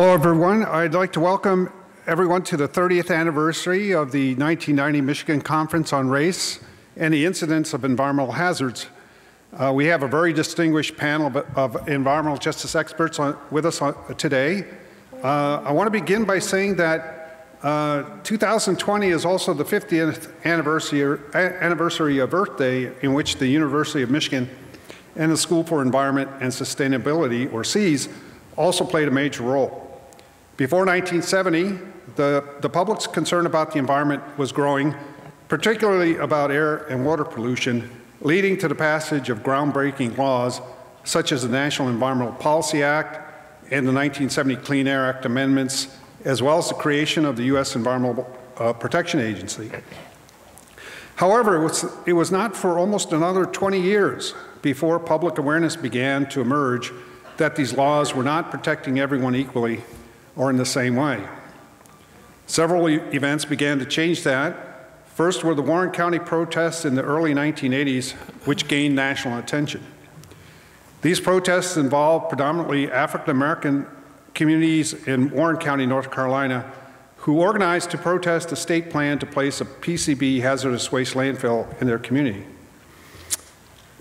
Hello, everyone. I'd like to welcome everyone to the 30th anniversary of the 1990 Michigan Conference on Race and the Incidence of Environmental Hazards. We have a very distinguished panel of environmental justice experts with us today. I want to begin by saying that 2020 is also the 50th anniversary of Earth Day, in which the University of Michigan and the School for Environment and Sustainability, or SEAS, also played a major role. Before 1970, the public's concern about the environment was growing, particularly about air and water pollution, leading to the passage of groundbreaking laws such as the National Environmental Policy Act and the 1970 Clean Air Act amendments, as well as the creation of the US Environmental Protection Agency. However, it was not for almost another 20 years before public awareness began to emerge that these laws were not protecting everyone equally or in the same way. Several events began to change that. First were the Warren County protests in the early 1980s, which gained national attention. These protests involved predominantly African American communities in Warren County, North Carolina, who organized to protest a state plan to place a PCB hazardous waste landfill in their community.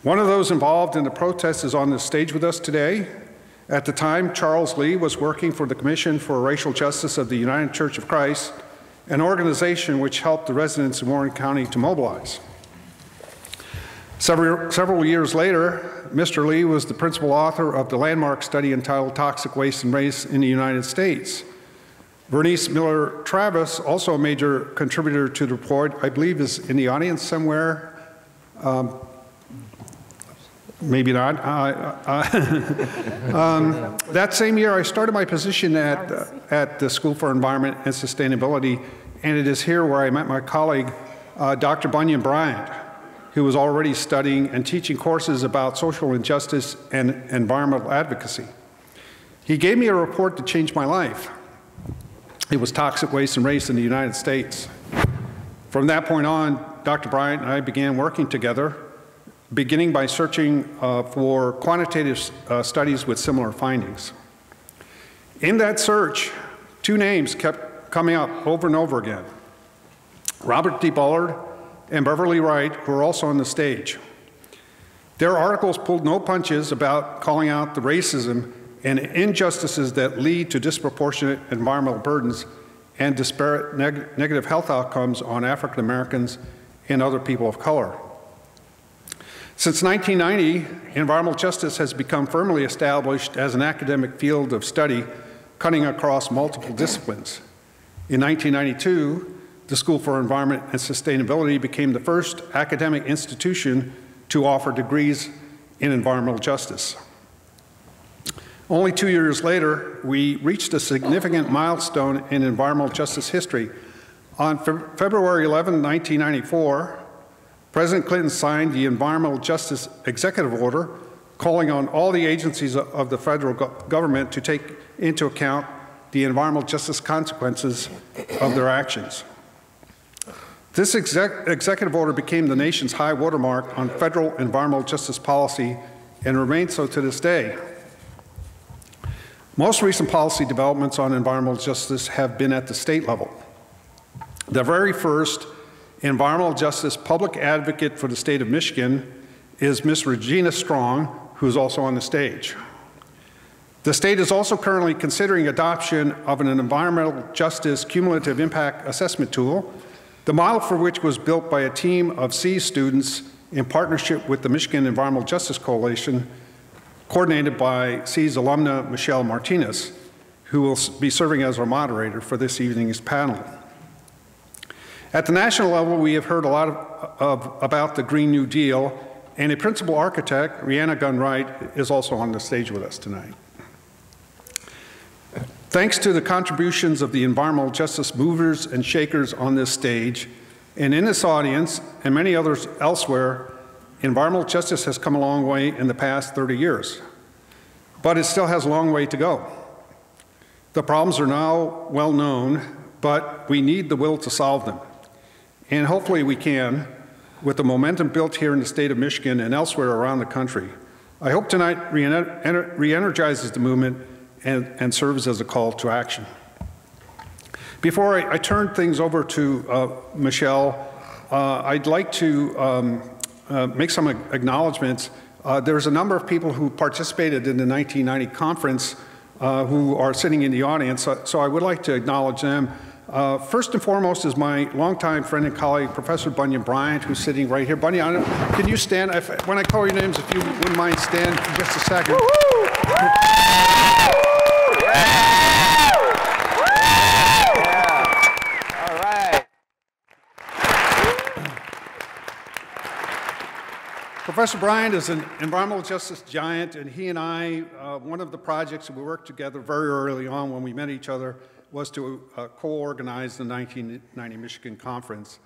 One of those involved in the protests is on the stage with us today. At the time, Charles Lee was working for the Commission for Racial Justice of the United Church of Christ, an organization which helped the residents of Warren County to mobilize. Several years later, Mr. Lee was the principal author of the landmark study entitled Toxic Wastes and Race in the United States. Bernice Miller-Travis, also a major contributor to the report, I believe is in the audience somewhere. Maybe not. That same year, I started my position at the School for Environment and Sustainability, and it is here where I met my colleague, Dr. Bunyan Bryant, who was already studying and teaching courses about social injustice and environmental advocacy. He gave me a report that changed my life. It was Toxic Waste and Race in the United States. From that point on, Dr. Bryant and I began working together, beginning by searching for quantitative studies with similar findings. In that search, two names kept coming up over and over again: Robert D. Bullard and Beverly Wright, who are also on the stage. Their articles pulled no punches about calling out the racism and injustices that lead to disproportionate environmental burdens and disparate negative health outcomes on African Americans and other people of color. Since 1990, environmental justice has become firmly established as an academic field of study cutting across multiple disciplines. In 1992, the School for Environment and Sustainability became the first academic institution to offer degrees in environmental justice. Only 2 years later, we reached a significant milestone in environmental justice history. On February 11, 1994, President Clinton signed the Environmental Justice Executive Order, calling on all the agencies of the federal government to take into account the environmental justice consequences of their actions. This executive order became the nation's high watermark on federal environmental justice policy and remains so to this day. Most recent policy developments on environmental justice have been at the state level. The very first environmental justice public advocate for the state of Michigan is Ms. Regina Strong, who is also on the stage. The state is also currently considering adoption of an environmental justice cumulative impact assessment tool, the model for which was built by a team of SEAS students in partnership with the Michigan Environmental Justice Coalition, coordinated by SEAS alumna Michelle Martinez, who will be serving as our moderator for this evening's panel. At the national level, we have heard a lot about the Green New Deal, and a principal architect, Rhiana Gunn-Wright, is also on the stage with us tonight. Thanks to the contributions of the environmental justice movers and shakers on this stage, and in this audience, and many others elsewhere, environmental justice has come a long way in the past 30 years. But it still has a long way to go. The problems are now well known, but we need the will to solve them. And hopefully we can, with the momentum built here in the state of Michigan and elsewhere around the country. I hope tonight re-energizes the movement and serves as a call to action. Before I turn things over to Michelle, I'd like to make some acknowledgments. There's a number of people who participated in the 1990 conference who are sitting in the audience, so I would like to acknowledge them. First and foremost is my longtime friend and colleague, Professor Bunyan Bryant, who's sitting right here. Bunyan, can you stand? When I call your names, if you wouldn't mind, stand for just a second. Woo-hoo! Woo-hoo! Yeah! Woo-hoo! Yeah. All right. Professor Bryant is an environmental justice giant, and he and I, one of the projects that we worked together very early on when we met each other, was to co-organize the 1990 Michigan Conference.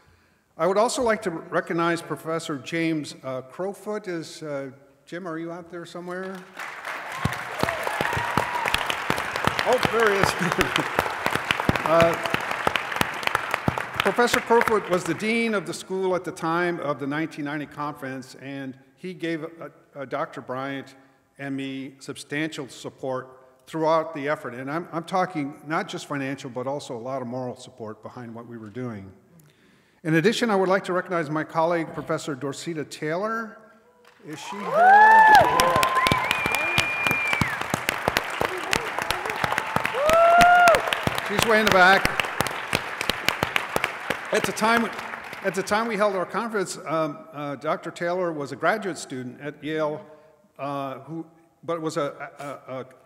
I would also like to recognize Professor James Crowfoot. Jim, are you out there somewhere? Oh, there he is. Professor Crowfoot was the dean of the school at the time of the 1990 conference, and he gave Dr. Bryant and me substantial support throughout the effort, and I'm talking not just financial, but also a lot of moral support behind what we were doing. In addition, I would like to recognize my colleague, Professor Dorsita Taylor. Is she here? She's way in the back. At the time we held our conference, Dr. Taylor was a graduate student at Yale, but was an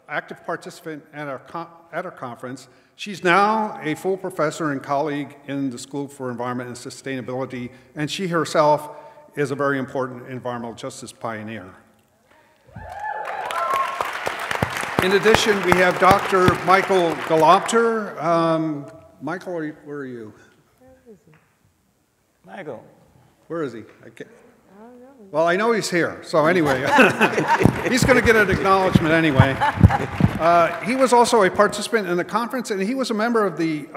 active participant at our conference. She's now a full professor and colleague in the School for Environment and Sustainability, and she herself is a very important environmental justice pioneer. In addition, we have Dr. Michael Galopter. Michael, where are you? Where is he? Michael. Where is he? Well, I know he's here, so anyway, he's going to get an acknowledgement anyway. He was also a participant in the conference, and he was a member of the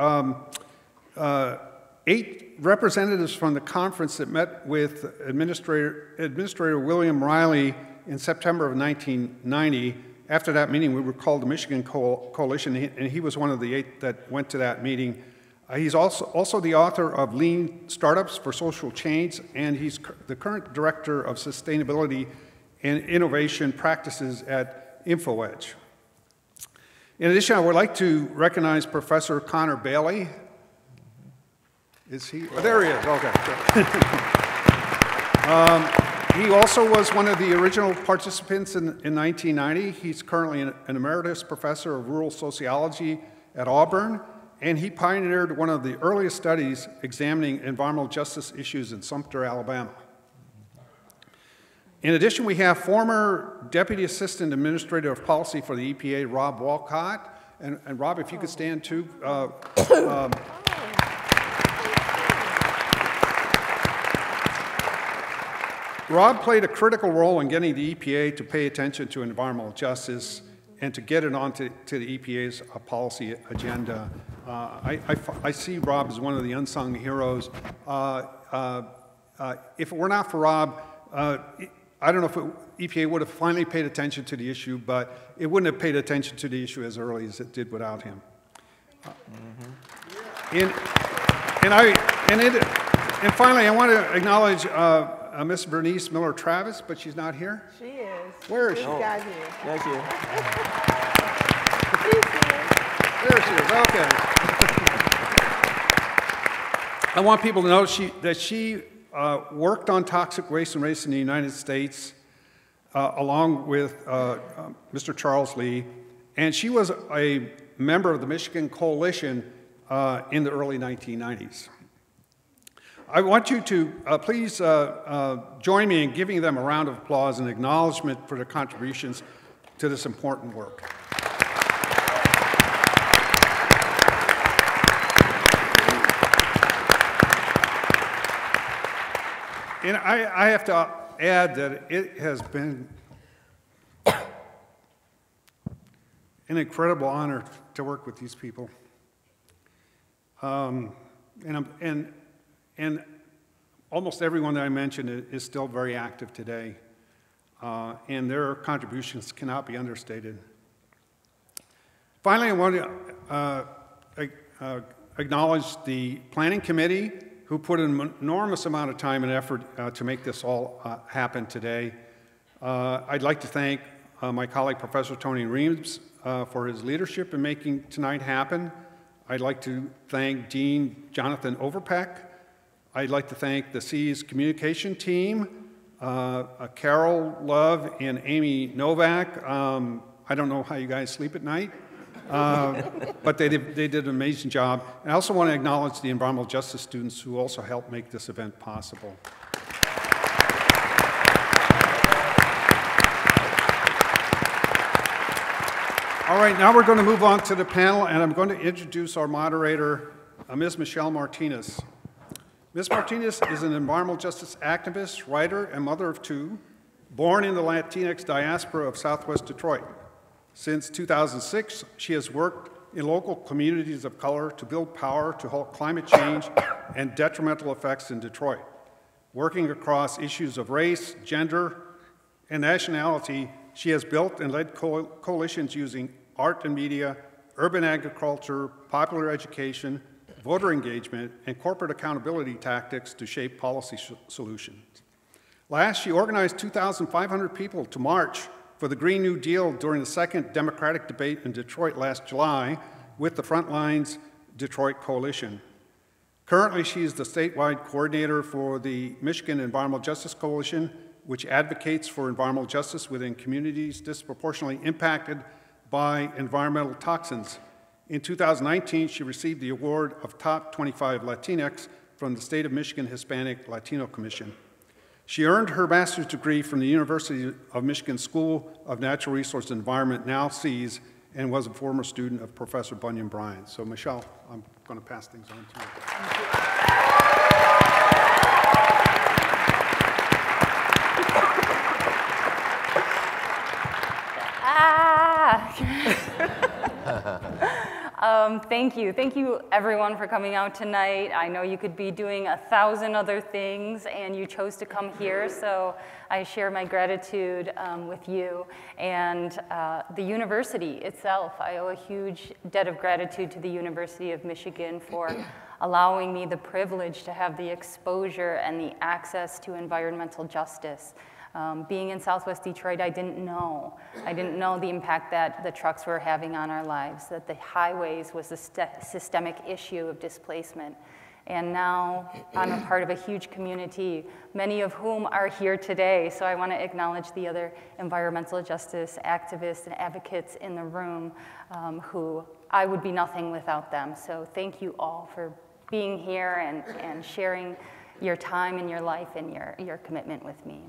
8 representatives from the conference that met with Administrator William Riley in September of 1990. After that meeting, we were called the Michigan Coalition, and he was one of the 8 that went to that meeting. He's also the author of Lean Startups for Social Change, and he's the current director of sustainability and innovation practices at InfoEdge. In addition, I would like to recognize Professor Connor Bailey. Is he? Oh, there he is. Okay. He also was one of the original participants in 1990. He's currently an emeritus professor of rural sociology at Auburn, and he pioneered one of the earliest studies examining environmental justice issues in Sumter, Alabama. In addition, we have former Deputy Assistant Administrator of Policy for the EPA, Rob Walcott. And Rob, if you could stand too. Rob played a critical role in getting the EPA to pay attention to environmental justice and to get it onto the EPA's policy agenda. I see Rob as one of the unsung heroes. If it were not for Rob, I don't know if EPA would have finally paid attention to the issue, but it wouldn't have paid attention to the issue as early as it did without him. And finally, I want to acknowledge Miss Bernice Miller-Travis, but she's not here. She is. Where is she? She's got here. Thank you. She's here. There she is. Okay. I want people to know that she worked on toxic waste and race in the United States, along with Mr. Charles Lee, and she was a member of the Michigan Coalition in the early 1990s. I want you to please join me in giving them a round of applause and acknowledgement for their contributions to this important work. And I have to add that it has been an incredible honor to work with these people. And almost everyone that I mentioned is still very active today, and their contributions cannot be understated. Finally, I want to acknowledge the Planning Committee, who put an enormous amount of time and effort to make this all happen today. I'd like to thank my colleague, Professor Tony Reams, for his leadership in making tonight happen. I'd like to thank Dean Jonathan Overpeck. I'd like to thank the CE's communication team, Carol Love and Amy Novak. I don't know how you guys sleep at night. But they did an amazing job. And I also want to acknowledge the environmental justice students who also helped make this event possible. All right, now we're going to move on to the panel, and I'm going to introduce our moderator, Ms. Michelle Martinez. Ms. Martinez is an environmental justice activist, writer, and mother of two, born in the Latinx diaspora of Southwest Detroit. Since 2006, she has worked in local communities of color to build power to halt climate change and detrimental effects in Detroit, working across issues of race, gender, and nationality. She has built and led coalitions using art and media, urban agriculture, popular education, voter engagement, and corporate accountability tactics to shape policy solutions. Last, she organized 2,500 people to march for the Green New Deal during the second Democratic debate in Detroit last July with the Frontlines Detroit Coalition. Currently, she is the statewide coordinator for the Michigan Environmental Justice Coalition, which advocates for environmental justice within communities disproportionately impacted by environmental toxins. In 2019, she received the award of Top 25 Latinx from the State of Michigan Hispanic Latino Commission. She earned her master's degree from the University of Michigan School of Natural Resources and Environment, now SEAS, and was a former student of Professor Bunyan Bryant. So Michelle, I'm going to pass things on to you. Thank you. Thank you, everyone, for coming out tonight. I know you could be doing 1,000 other things, and you chose to come here, so I share my gratitude with you. And the university itself, I owe a huge debt of gratitude to the University of Michigan for allowing me the privilege to have the exposure and the access to environmental justice. Being in Southwest Detroit, I didn't know the impact that the trucks were having on our lives, that the highways was a systemic issue of displacement. And now I'm a part of a huge community, many of whom are here today. So I want to acknowledge the other environmental justice activists and advocates in the room who I would be nothing without them. So thank you all for being here and sharing your time and your life and your commitment with me.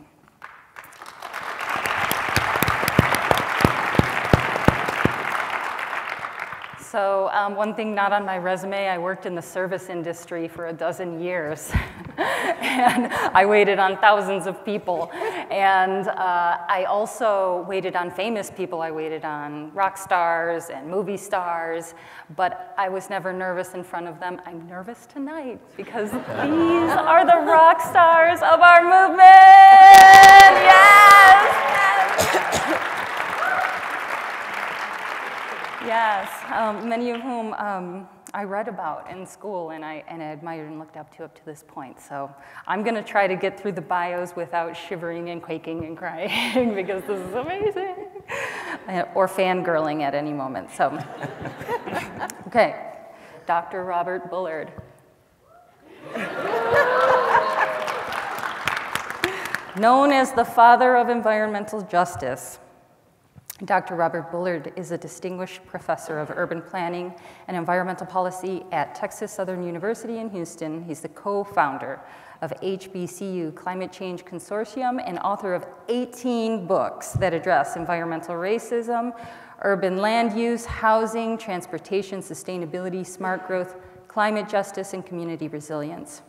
So one thing not on my resume, I worked in the service industry for 12 years. And I waited on thousands of people. And I also waited on famous people. I waited on rock stars and movie stars. But I was never nervous in front of them. I'm nervous tonight because these are the rock stars of our movement. Yes! Yes, many of whom I read about in school and I admired and looked up to this point. So I'm going to try to get through the bios without shivering and quaking and crying because this is amazing. Or fangirling at any moment. So, okay, Dr. Robert Bullard. Known as the father of environmental justice, Dr. Robert Bullard is a distinguished professor of urban planning and environmental policy at Texas Southern University in Houston. He's the co-founder of HBCU Climate Change Consortium and author of 18 books that address environmental racism, urban land use, housing, transportation, sustainability, smart growth, climate justice, and community resilience.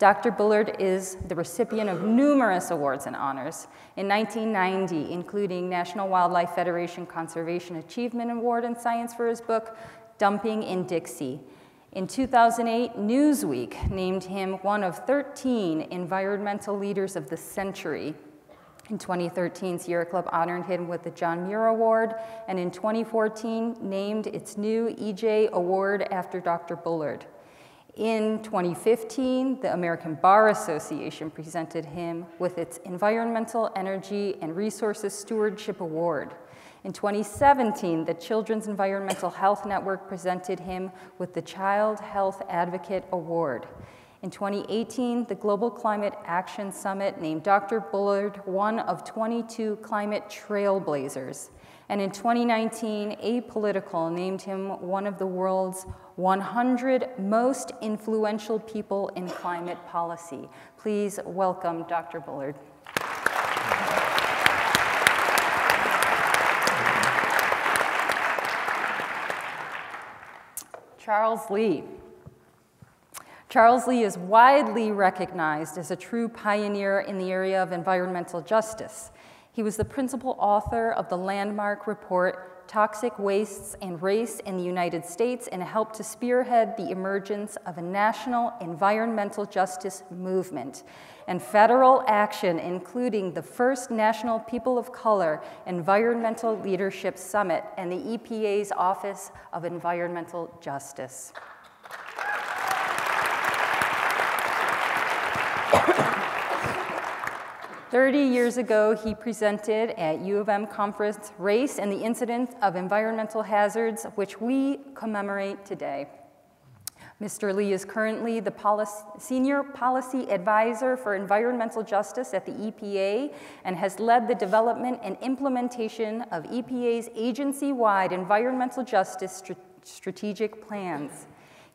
Dr. Bullard is the recipient of numerous awards and honors in 1990, including National Wildlife Federation Conservation Achievement Award in Science for his book, Dumping in Dixie. In 2008, Newsweek named him one of 13 environmental leaders of the century. In 2013, Sierra Club honored him with the John Muir Award, and in 2014 named its new EJ Award after Dr. Bullard. In 2015, the American Bar Association presented him with its Environmental, Energy, and Resources Stewardship Award. In 2017, the Children's Environmental Health Network presented him with the Child Health Advocate Award. In 2018, the Global Climate Action Summit named Dr. Bullard one of 22 climate trailblazers. And in 2019, Apolitical named him one of the world's 100 most influential people in climate policy. Please welcome Dr. Bullard. Charles Lee. Charles Lee is widely recognized as a true pioneer in the area of environmental justice. He was the principal author of the landmark report, Toxic Wastes and Race in the United States, and helped to spearhead the emergence of a national environmental justice movement and federal action, including the first National People of Color Environmental Leadership Summit and the EPA's Office of Environmental Justice. 30 years ago, he presented at U of M conference, Race and the Incidence of Environmental Hazards, which we commemorate today. Mr. Lee is currently the Senior Policy Advisor for Environmental Justice at the EPA and has led the development and implementation of EPA's agency-wide environmental justice strategic plans.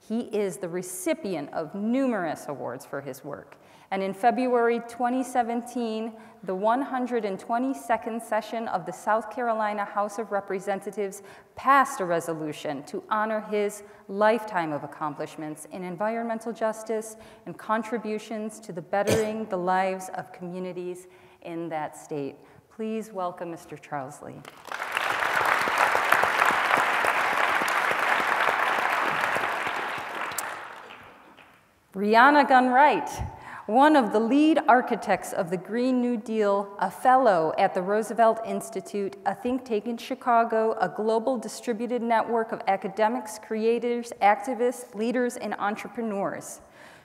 He is the recipient of numerous awards for his work. And in February 2017, the 122nd session of the South Carolina House of Representatives passed a resolution to honor his lifetime of accomplishments in environmental justice and contributions to the bettering the lives of communities in that state. Please welcome Mr. Charles Lee. Rhiana Gunn-Wright, one of the lead architects of the Green New Deal, a fellow at the Roosevelt Institute, a think tank in Chicago, a global distributed network of academics, creators, activists, leaders, and entrepreneurs.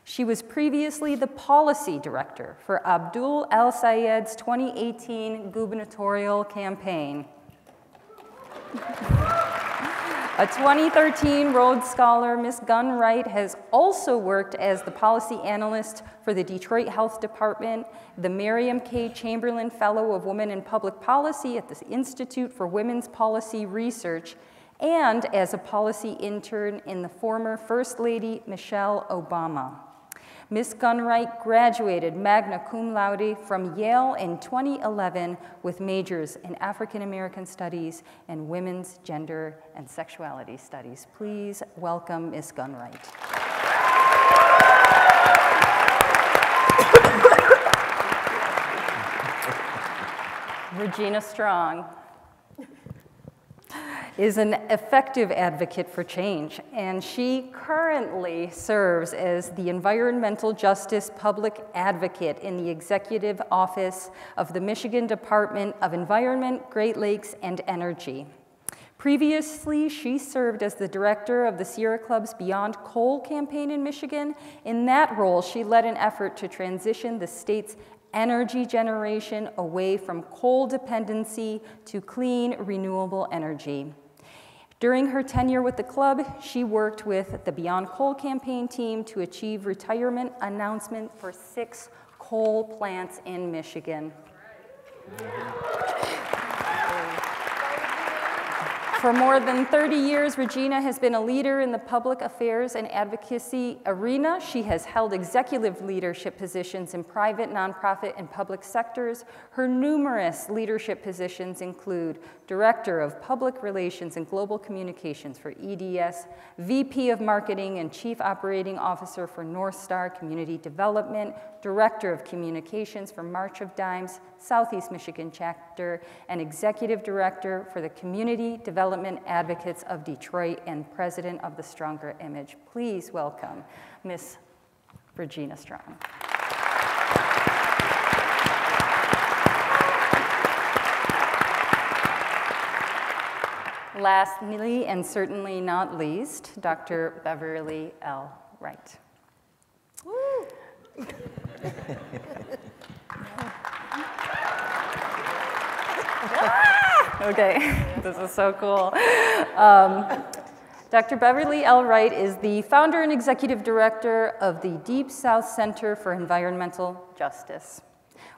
She was previously the policy director for Abdul al-Sayed's 2018 gubernatorial campaign. A 2013 Rhodes Scholar, Ms. Gunn-Wright has also worked as the policy analyst for the Detroit Health Department, the Miriam K. Chamberlain Fellow of Women in Public Policy at the Institute for Women's Policy Research, and as a policy intern in the former First Lady Michelle Obama. Ms. Gunn-Wright graduated magna cum laude from Yale in 2011 with majors in African American Studies and Women's Gender and Sexuality Studies. Please welcome Ms. Gunn-Wright. Regina Strong is an effective advocate for change, and she currently serves as the Environmental Justice Public Advocate in the Executive Office of the Michigan Department of Environment, Great Lakes, and Energy. Previously, she served as the director of the Sierra Club's Beyond Coal campaign in Michigan. In that role, she led an effort to transition the state's energy generation away from coal dependency to clean, renewable energy. During her tenure with the club, she worked with the Beyond Coal campaign team to achieve retirement announcement for 6 coal plants in Michigan. For more than 30 years, Regina has been a leader in the public affairs and advocacy arena. She has held executive leadership positions in private, nonprofit, and public sectors. Her numerous leadership positions include Director of Public Relations and Global Communications for EDS, VP of Marketing and Chief Operating Officer for North Star Community Development, Director of Communications for March of Dimes Southeast Michigan Chapter, and Executive Director for the Community Development Advocates of Detroit, and President of the Stronger Image. Please welcome Ms. Regina Strong. lastly, and certainly not least, Dr. Beverly L. Wright. Woo. Okay, this is so cool. Dr. Beverly L. Wright is the founder and executive director of the Deep South Center for Environmental Justice,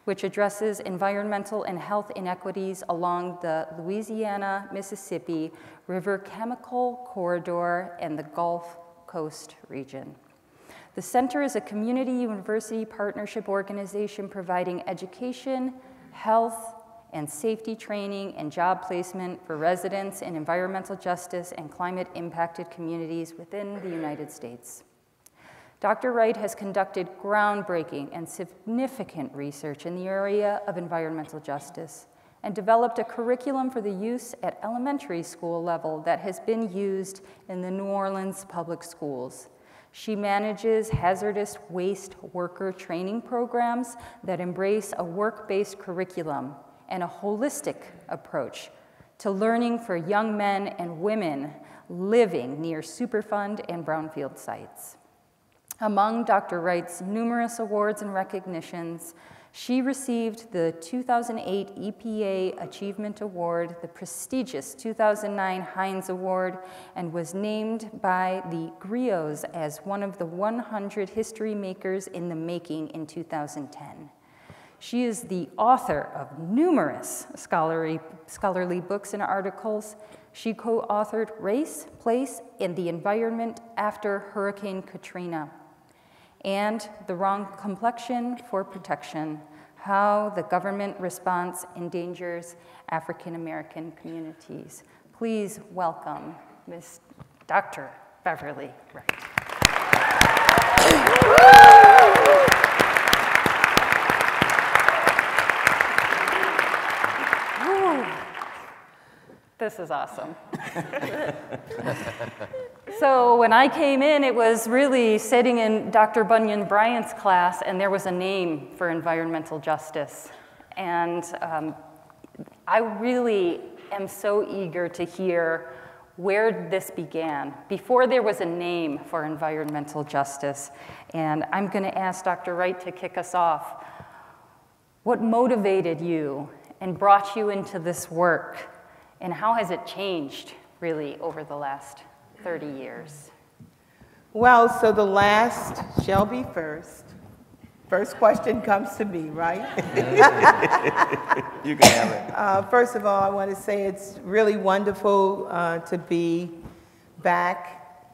which addresses environmental and health inequities along the Louisiana-Mississippi River Chemical Corridor and the Gulf Coast region. The center is a community-university partnership organization providing education, health, and safety training and job placement for residents in environmental justice and climate-impacted communities within the United States. Dr. Wright has conducted groundbreaking and significant research in the area of environmental justice and developed a curriculum for the use at elementary school level that has been used in the New Orleans public schools. She manages hazardous waste worker training programs that embrace a work-based curriculum and a holistic approach to learning for young men and women living near Superfund and brownfield sites. Among Dr. Wright's numerous awards and recognitions, she received the 2008 EPA Achievement Award, the prestigious 2009 Heinz Award, and was named by the Griots as one of the 100 history makers in the making in 2010. She is the author of numerous scholarly books and articles. She co-authored Race, Place, and the Environment After Hurricane Katrina, and The Wrong Complexion for Protection, How the Government Response Endangers African American Communities. Please welcome Ms. Dr. Beverly Wright. This is awesome. So when I came in, it was really sitting in Dr. Bunyan Bryant's class, and there was a name for environmental justice. And I really am so eager to hear where this began, before there was a name for environmental justice. And I'm going to ask Dr. Wright to kick us off. What motivated you and brought you into this work? And how has it changed, really, over the last 30 years? Well, so the last shall be first. First question comes to me, right? You can have it. First of all, I want to say it's really wonderful to be back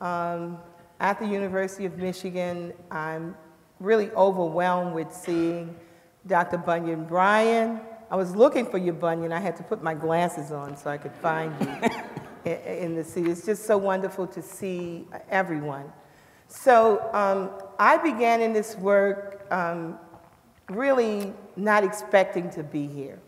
at the University of Michigan. I'm really overwhelmed with seeing Dr. Bunyan Bryant. I was looking for you, Bunyan. I had to put my glasses on so I could find you in the seat. It's just so wonderful to see everyone. So I began in this work really not expecting to be here.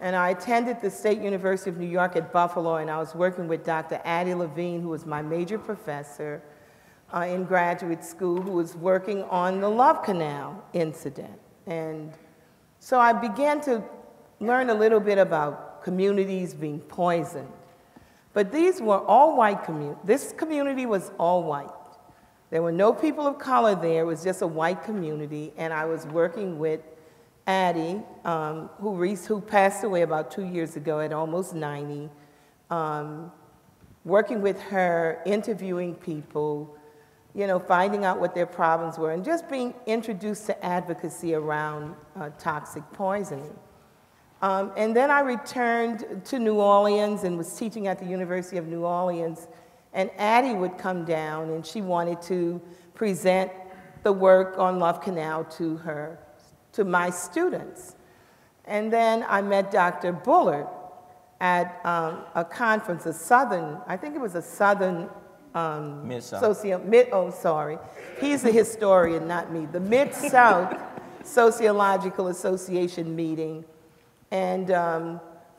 And I attended the State University of New York at Buffalo, and I was working with Dr. Addie Levine, who was my major professor in graduate school, who was working on the Love Canal incident. And so I began to learn a little bit about communities being poisoned. But these were all white communities. This community was all white. There were no people of color there. It was just a white community. And I was working with Addie, who passed away about 2 years ago at almost 90, working with her, interviewing people, you know, finding out what their problems were, and just being introduced to advocacy around toxic poisoning. And then I returned to New Orleans and was teaching at the University of New Orleans. And Addie would come down, and she wanted to present the work on Love Canal to my students. And then I met Dr. Bullard at a conference, he's the historian, not me, the Mid-South Sociological Association meeting. And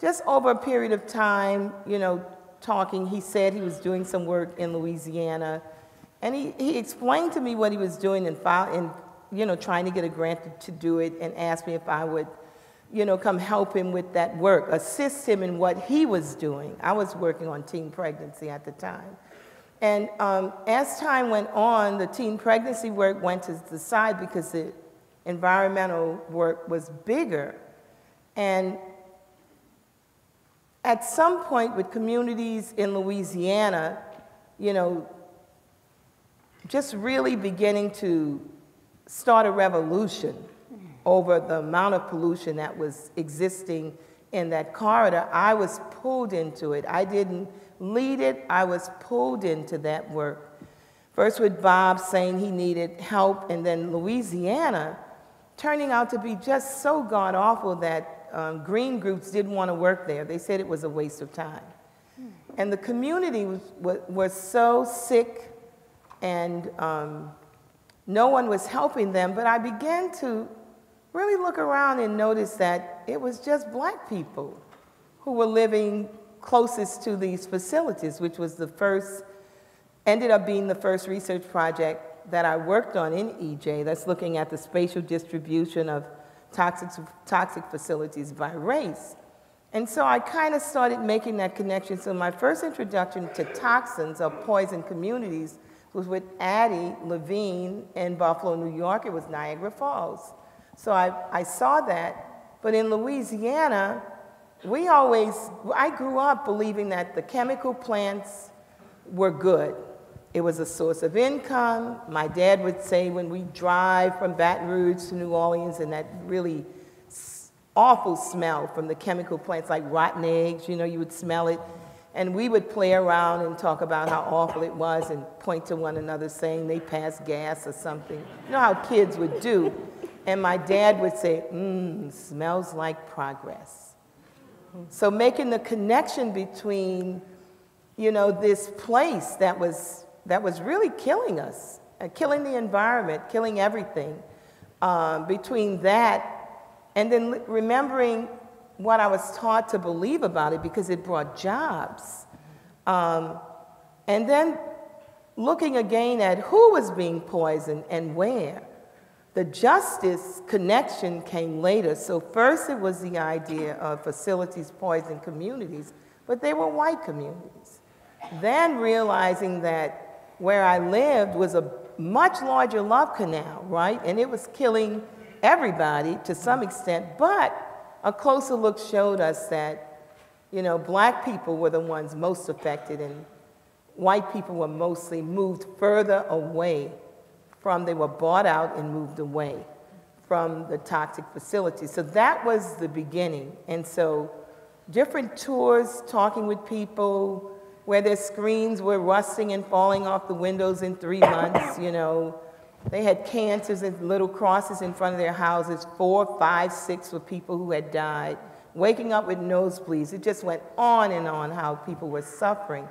just over a period of time, you know, talking, he said he was doing some work in Louisiana. And he explained to me what he was doing and, you know, trying to get a grant to do it, and asked me if I would, come help him with that work, assist him in what he was doing. I was working on teen pregnancy at the time. And as time went on, the teen pregnancy work went to the side because the environmental work was bigger. And at some point with communities in Louisiana, just really beginning to start a revolution over the amount of pollution that was existing in that corridor, I was pulled into it. I didn't lead it, I was pulled into that work. First with Bob saying he needed help, and then Louisiana turning out to be just so god-awful that green groups didn't want to work there. They said it was a waste of time. And the community was so sick, and no one was helping them, but I began to really look around and notice that it was just black people who were living closest to these facilities, which was the first, ended up being the first research project that I worked on in EJ, that's looking at the spatial distribution of toxic facilities by race. And so I kind of started making that connection. So my first introduction to toxins or poison communities was with Addie Levine in Buffalo, New York. It was Niagara Falls. So I saw that, but in Louisiana, I grew up believing that the chemical plants were good. It was a source of income. My dad would say when we drive from Baton Rouge to New Orleans and that really awful smell from the chemical plants, like rotten eggs, you would smell it. And we would play around and talk about how awful it was and point to one another saying they passed gas or something. You know how kids would do. And my dad would say, smells like progress. So making the connection between, this place that was really killing us, killing the environment, killing everything, between that and then remembering what I was taught to believe about it because it brought jobs. And then looking again at who was being poisoned and where. The justice connection came later. So first it was the idea of facilities poisoning communities, but they were white communities. Then realizing that where I lived was a much larger love canal, right? And it was killing everybody to some extent, but a closer look showed us that, black people were the ones most affected and white people were mostly moved further away they were bought out and moved away from the toxic facilities. So that was the beginning. And so different tours, talking with people where their screens were rusting and falling off the windows in 3 months, They had cancers and little crosses in front of their houses, 4, 5, 6 were people who had died, waking up with nosebleeds. It just went on and on how people were suffering.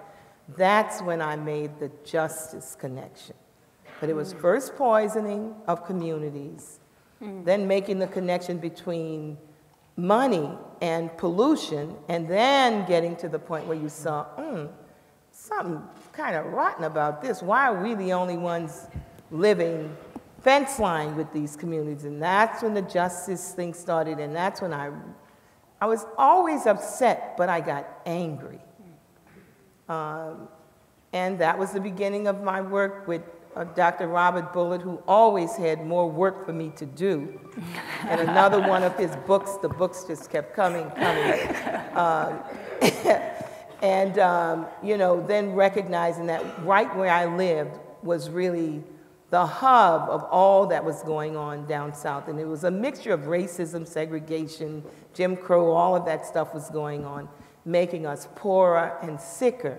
That's when I made the justice connection. But it was first poisoning of communities, then making the connection between money and pollution, and then getting to the point where you saw, something kind of rotten about this. Why are we the only ones living fence line with these communities? And that's when the justice thing started, and that's when I was always upset, but I got angry. And that was the beginning of my work with Dr. Robert Bullard, who always had more work for me to do. And another one of his books, the books just kept coming. Then recognizing that right where I lived was really the hub of all that was going on down south. And it was a mixture of racism, segregation, Jim Crow, all of that stuff was going on, making us poorer and sicker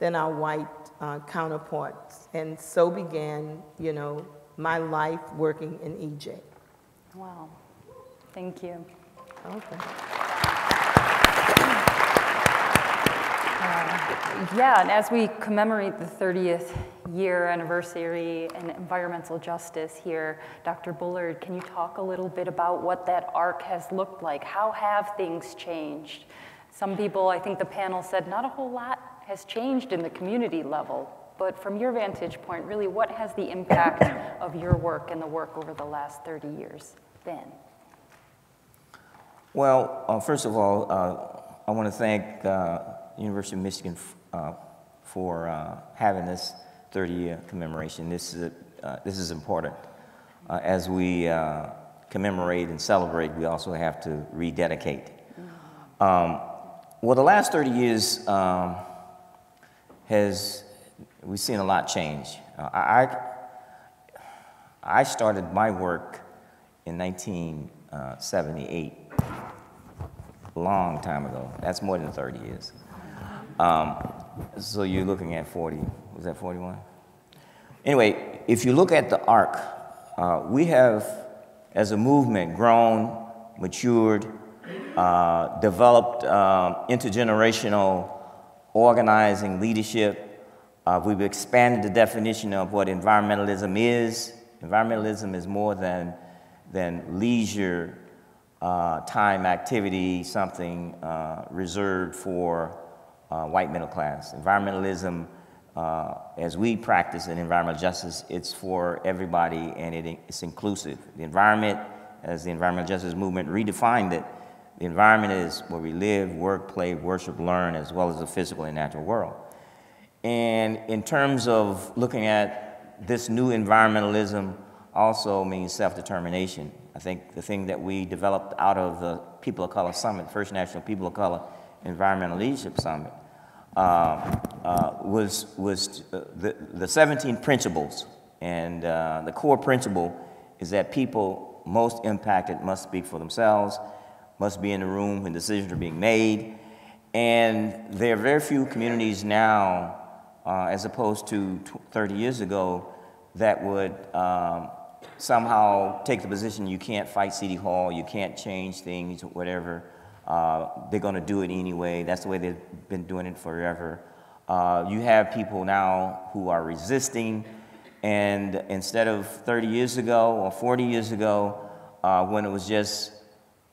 than our white counterparts. And so began, my life working in EJ. Wow. Thank you. Okay. And as we commemorate the 30th year anniversary in environmental justice here, Dr. Bullard, can you talk a little bit about what that arc has looked like? How have things changed? Some people, I think the panel said, not a whole lot has changed in the community level, but from your vantage point, really, what has the impact of your work and the work over the last 30 years been? Well, first of all, I want to thank University of Michigan for having this 30-year commemoration. This is important. As we commemorate and celebrate, we also have to rededicate. Well, the last 30 years we've seen a lot change. I started my work in 1978, long time ago. That's more than 30 years. So you're looking at 40, was that 41? Anyway, if you look at the arc, we have, as a movement, grown, matured, developed intergenerational organizing leadership. We've expanded the definition of what environmentalism is. Environmentalism is more than leisure time activity, something reserved for white middle class. Environmentalism, as we practice in environmental justice, it's for everybody and it's inclusive. The environment, as the environmental justice movement redefined it, the environment is where we live, work, play, worship, learn, as well as the physical and natural world. And in terms of looking at this new environmentalism, also means self-determination. I think the thing that we developed out of the People of Color Summit, First National People of Color Environmental Leadership Summit, was the 17 principles. And the core principle is that people most impacted must speak for themselves, must be in the room when decisions are being made. And there are very few communities now, as opposed to 30 years ago, that would somehow take the position you can't fight City Hall, you can't change things, whatever. They're gonna do it anyway. That's the way they've been doing it forever. You have people now who are resisting, and instead of 30 years ago or 40 years ago, when it was just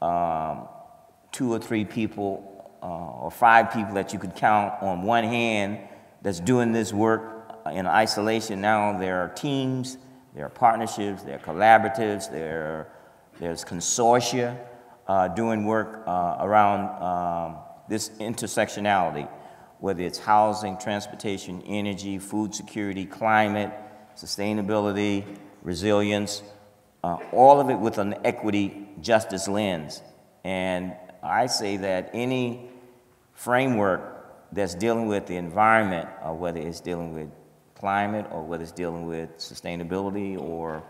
2 or 3 people or 5 people that you could count on one hand that's doing this work in isolation, now there are teams, there are partnerships, there are collaboratives, there's consortia doing work around this intersectionality, whether it's housing, transportation, energy, food security, climate, sustainability, resilience, all of it with an equity justice lens. And I say that any framework that's dealing with the environment, whether it's dealing with climate, or whether it's dealing with sustainability or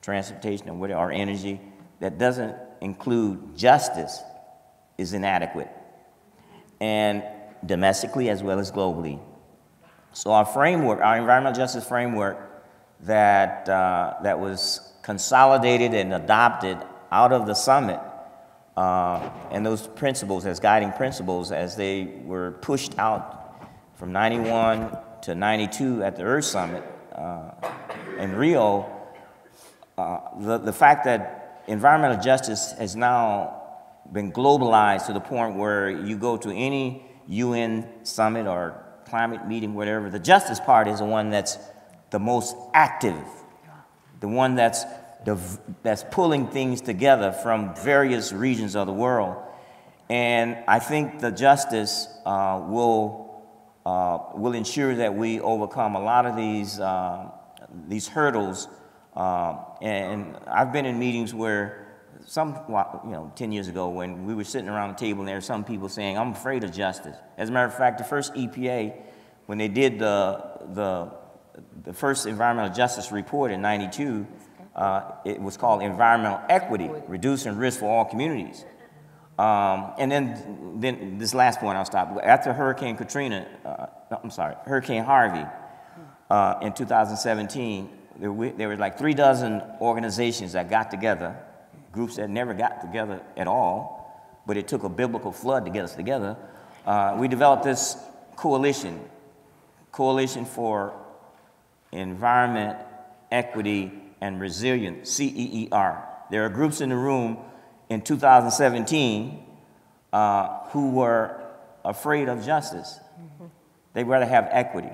transportation or energy, that doesn't include justice is inadequate, and domestically as well as globally. So our framework, our environmental justice framework that was consolidated and adopted out of the summit, and those principles as guiding principles as they were pushed out from 91 to 92 at the Earth Summit in Rio, the fact that environmental justice has now been globalized to the point where you go to any UN summit or climate meeting, whatever, the justice part is the one that's the most active, the one that's pulling things together from various regions of the world. And I think the justice will ensure that we overcome a lot of these hurdles. And I've been in meetings where 10 years ago when we were sitting around the table and there were some people saying, I'm afraid of justice. As a matter of fact, the first EPA, when they did the first environmental justice report in 92, it was called Environmental Equity, Reducing Risk for All Communities. And then this last point I'll stop. After Hurricane Katrina, Hurricane Harvey in 2017, there were like 3 dozen organizations that got together, groups that never got together at all, but it took a biblical flood to get us together. We developed this coalition for Environment, Equity, and Resilience, CEER. There are groups in the room in 2017 who were afraid of justice. Mm-hmm. They'd rather have equity.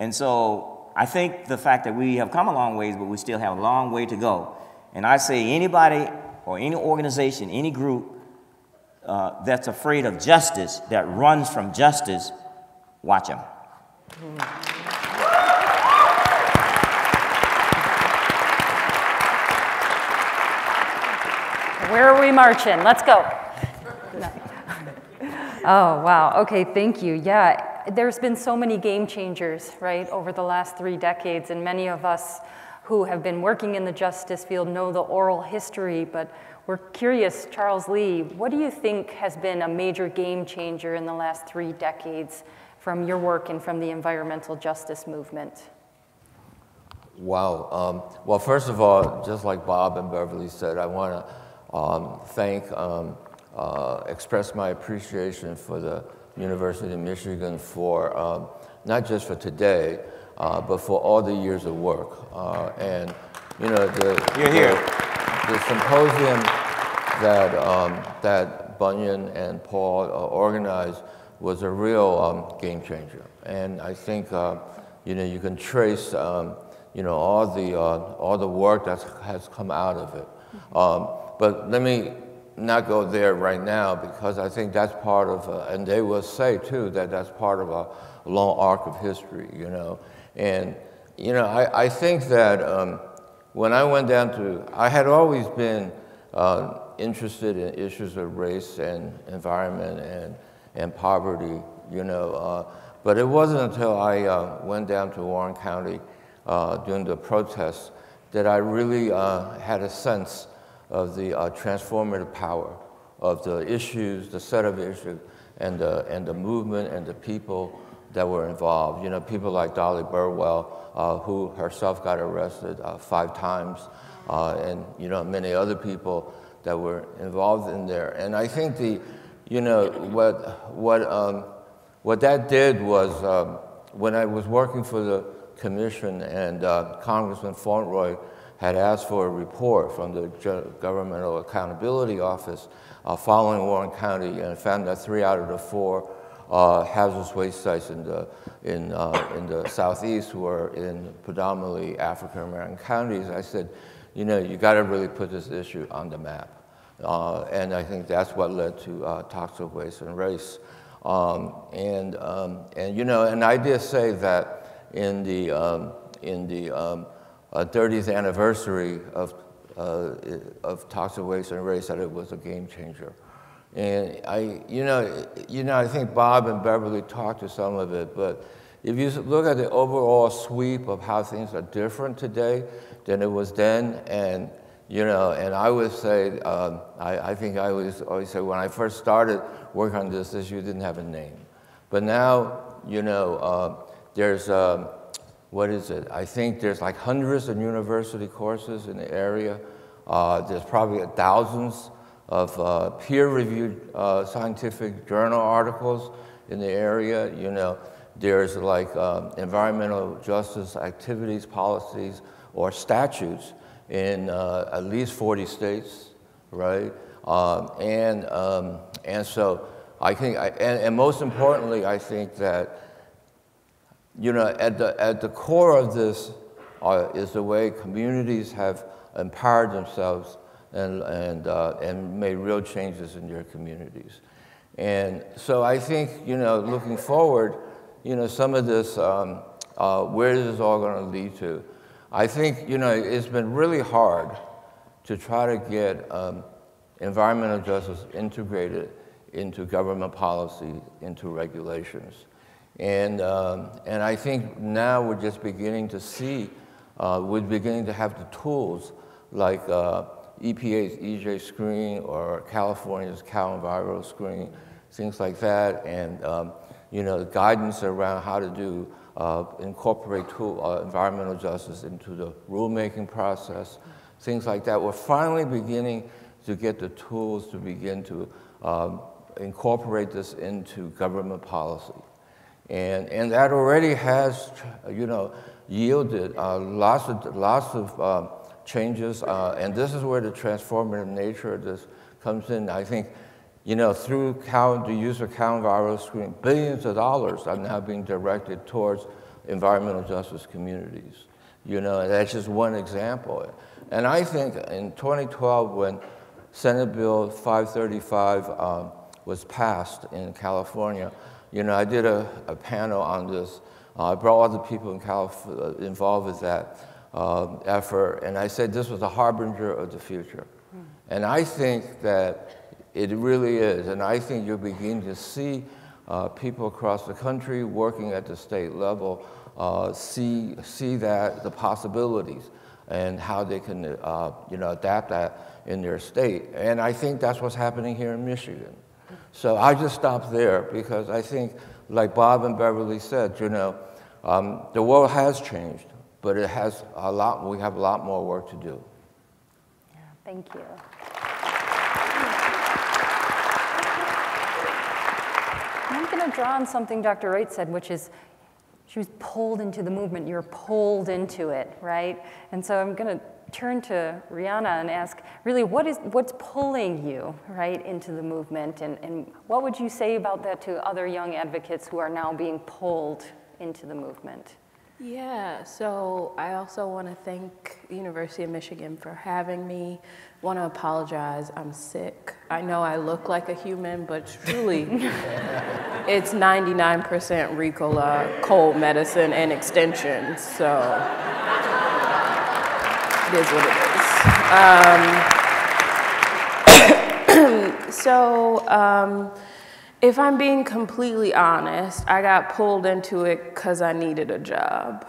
And so I think the fact that we have come a long ways, but we still have a long way to go. And I say anybody or any organization, any group that's afraid of justice, that runs from justice, watch them. Where are we marching? Let's go. No. Oh, wow. Okay, thank you. Yeah, there's been so many game changers, right, over the last 3 decades, and many of us who have been working in the justice field know the oral history, but we're curious, Charles Lee, what do you think has been a major game changer in the last 3 decades from your work and from the environmental justice movement? Wow. Well, first of all, just like Bob and Beverly said, I want to express my appreciation for the University of Michigan for not just for today, but for all the years of work. And you know, the symposium that, that Bunyan and Paul organized was a real game changer. And I think you know, you can trace you know, all the work that has come out of it. But let me not go there right now, because I think that's part of, and they will say too, that that's part of a long arc of history, you know. And, you know, I think that when I went down to, I had always been interested in issues of race and environment and poverty, you know, but it wasn't until I went down to Warren County during the protests that I really had a sense of the transformative power of the issues, the set of issues, and the movement and the people that were involved. You know, people like Dolly Burwell, who herself got arrested 5 times, and you know, many other people that were involved in there. And I think the, you know, what that did was when I was working for the commission and Congressman Fauntleroy had asked for a report from the Governmental Accountability Office following Warren County, and found that 3 out of the 4 hazardous waste sites in the southeast were in predominantly African-American counties. I said, you know, you got to really put this issue on the map. And I think that's what led to Toxic Wastes and Race. And you know, and I did say that in the 30th anniversary of Toxic Wastes and Race, that it was a game changer. And I, you know, I think Bob and Beverly talked to some of it, but if you look at the overall sweep of how things are different today than it was then, and you know, and I would say, I think I would always say when I first started working on this issue, didn't have a name, but now, you know, there's what is it? I think there's like hundreds of university courses in the area. There's probably thousands of peer-reviewed scientific journal articles in the area. You know, there's like environmental justice activities, policies, or statutes in at least 40 states, right? And so I think, and most importantly, I think that, you know, at the core of this is the way communities have empowered themselves and made real changes in their communities. And so I think, you know, looking forward, you know, some of this, where this is all going to lead to, I think, you know, it's been really hard to try to get environmental justice integrated into government policy, into regulations. And I think now we're just beginning to see, we're beginning to have the tools like EPA's EJ screen or California's CalEnviro screen, things like that, and you know, guidance around how to do incorporate environmental justice into the rulemaking process, things like that. We're finally beginning to get the tools to begin to incorporate this into government policy. And that already has, you know, yielded lots of changes, and this is where the transformative nature of this comes in. I think, you know, through the use of CalEnviro screen, billions of dollars are now being directed towards environmental justice communities. You know, and that's just one example. And I think in 2012, when Senate Bill 535 was passed in California. You know, I did a panel on this. I brought all the people in California involved with that effort, and I said this was a harbinger of the future. Mm. And I think that it really is, and I think you'll begin to see people across the country working at the state level see that, the possibilities, and how they can you know, adapt that in their state. And I think that's what's happening here in Michigan. So I just stopped there because I think, like Bob and Beverly said, you know, the world has changed, but it has a lot, we have a lot more work to do. Yeah, thank you. I'm going to draw on something Dr. Wright said, which is she was pulled into the movement. You're pulled into it, right? And so I'm going to turn to Rhiana and ask, really, what's pulling you right into the movement, and what would you say about that to other young advocates who are now being pulled into the movement? Yeah, so I also want to thank the University of Michigan for having me. Want to apologize, I'm sick. I know I look like a human, but truly, it's 99% Ricola, cold medicine, and extensions, so. It is what it is. If I'm being completely honest, I got pulled into it because I needed a job.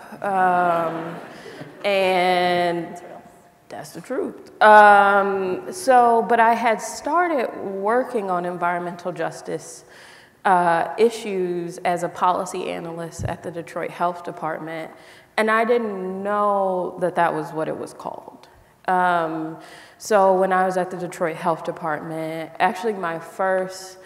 And that's the truth. But I had started working on environmental justice issues as a policy analyst at the Detroit Health Department. And I didn't know that that was what it was called. So when I was at the Detroit Health Department, actually my first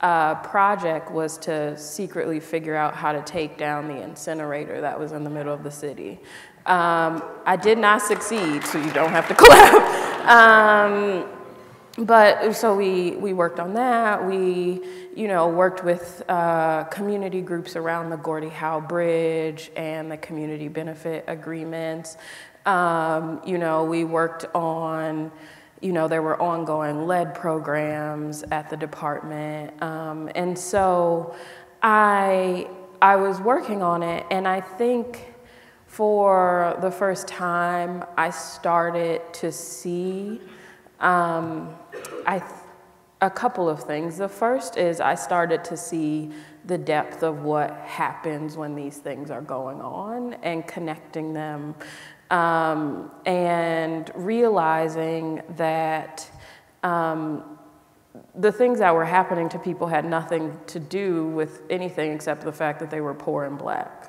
project was to secretly figure out how to take down the incinerator that was in the middle of the city. I did not succeed, so you don't have to clap. But so we worked on that. We, you know, worked with community groups around the Gordie Howe Bridge and the community benefit agreements. You know, we worked on, you know, there were ongoing lead programs at the department. And so I was working on it, and I think for the first time I started to see a couple of things. The first is I started to see the depth of what happens when these things are going on and connecting them, and realizing that the things that were happening to people had nothing to do with anything except the fact that they were poor and black.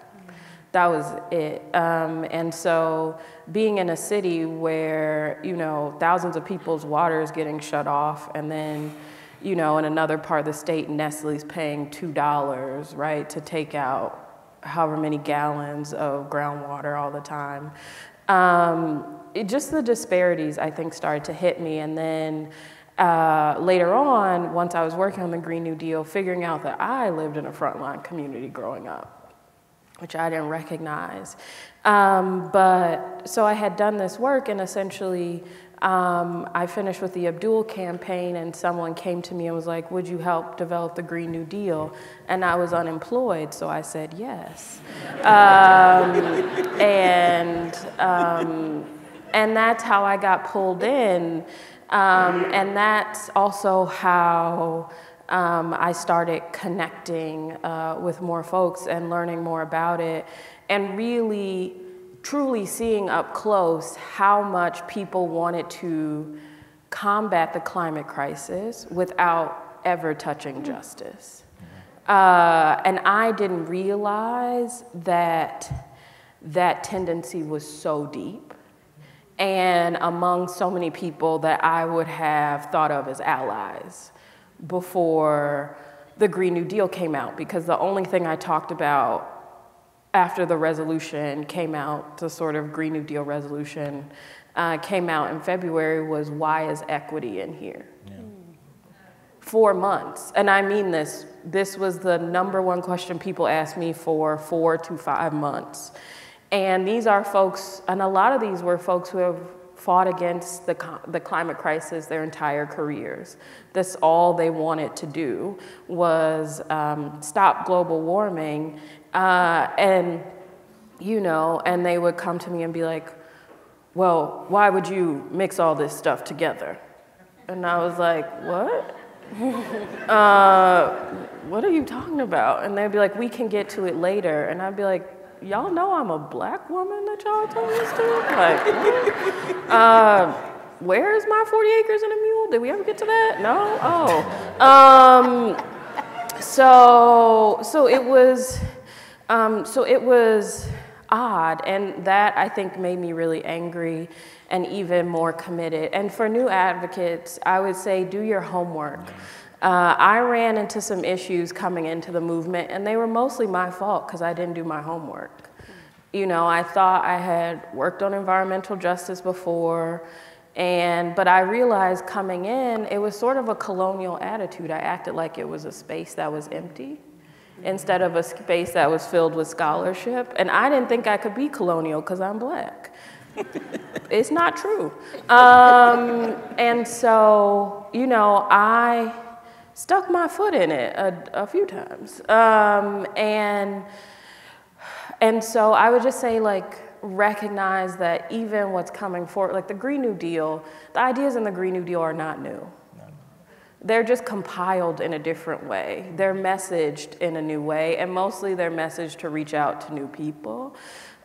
That was it. And so being in a city where, you know, thousands of people's water is getting shut off, and then, you know, in another part of the state, Nestle's paying $2, right, to take out however many gallons of groundwater all the time. Just the disparities, I think, started to hit me. And then later on, once I was working on the Green New Deal, figuring out that I lived in a frontline community growing up, which I didn't recognize. So I had done this work, and essentially I finished with the Abdul campaign, and someone came to me and was like, would you help develop the Green New Deal? And I was unemployed, so I said yes. And that's how I got pulled in. And that's also how I started connecting with more folks and learning more about it, and really, truly seeing up close how much people wanted to combat the climate crisis without ever touching justice. And I didn't realize that that tendency was so deep and among so many people that I would have thought of as allies before the Green New Deal came out, because the only thing I talked about after the resolution came out, the sort of Green New Deal resolution came out in February, was why is equity in here? Yeah. 4 months, and I mean this was the #1 question people asked me for 4 to 5 months. And these are folks, and a lot of these were folks who have fought against the climate crisis their entire careers. That's all they wanted to do was stop global warming. And they would come to me and be like, well, why would you mix all this stuff together? And I was like, what? What are you talking about? And they'd be like, we can get to it later. And I'd be like, y'all know I'm a black woman that y'all told us to? Like, what? Where is my 40 acres and a mule? Did we ever get to that? No? Oh. So it was odd, and that I think made me really angry and even more committed. And for new advocates, I would say do your homework. I ran into some issues coming into the movement, and they were mostly my fault because I didn't do my homework. You know, I thought I had worked on environmental justice before, but I realized coming in, it was sort of a colonial attitude. I acted like it was a space that was empty instead of a space that was filled with scholarship. And I didn't think I could be colonial because I'm black. It's not true. And so, you know, I stuck my foot in it a few times. And so I would just say, like, recognize that even what's coming forward, like the Green New Deal, the ideas in the Green New Deal are not new. They're just compiled in a different way. They're messaged in a new way, and mostly they're messaged to reach out to new people.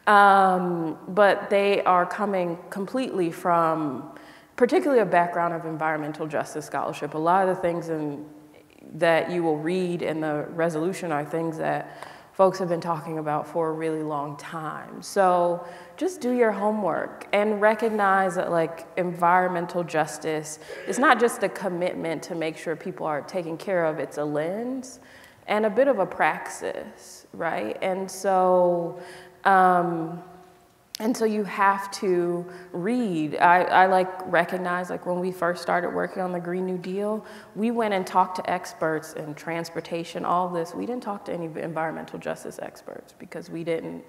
But they are coming completely from particularly a background of environmental justice scholarship. A lot of the things that you will read in the resolution are things that folks have been talking about for a really long time. So just do your homework and recognize that, like, environmental justice is not just a commitment to make sure people are taken care of, it's a lens and a bit of a praxis, right? And so you have to read. I recognize, like, when we first started working on the Green New Deal, we went and talked to experts in transportation, all this. We didn't talk to any environmental justice experts because we didn't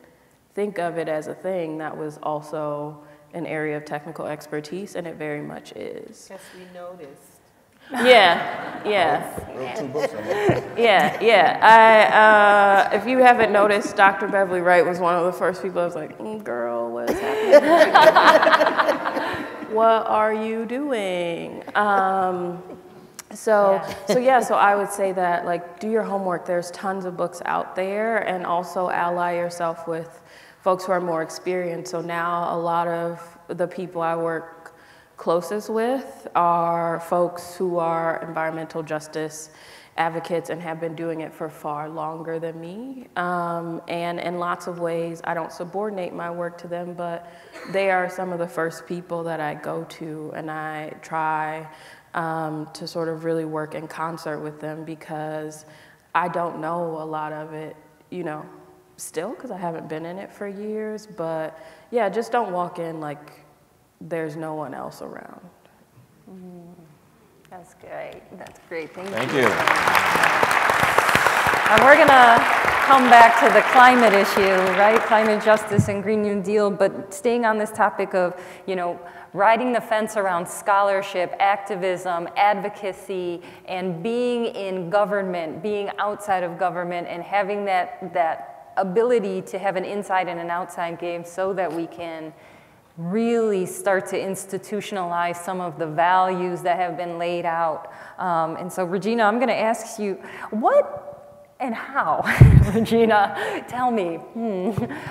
think of it as a thing that was also an area of technical expertise, and it very much is. Yes, we noticed. Yeah. If you haven't noticed, Dr. Beverly Wright was one of the first people I was like, girl, what's happening? What are you doing? So I would say that, like, do your homework. There's tons of books out there, and also ally yourself with folks who are more experienced. So now a lot of the people I work closest with are folks who are environmental justice advocates and have been doing it for far longer than me. And in lots of ways, I don't subordinate my work to them, but they are some of the first people that I go to, and I try to sort of really work in concert with them because I don't know a lot of it, you know, still, because I haven't been in it for years. But yeah, just don't walk in like there's no one else around. Mm-hmm. That's great. That's great. Thank you. And we're going to come back to the climate issue, right? Climate justice and Green New Deal, but staying on this topic of, you know, riding the fence around scholarship, activism, advocacy, and being in government, being outside of government, and having that ability to have an inside and an outside game so that we can really start to institutionalize some of the values that have been laid out. And so, Regina, I'm going to ask you, what and how, Regina, tell me,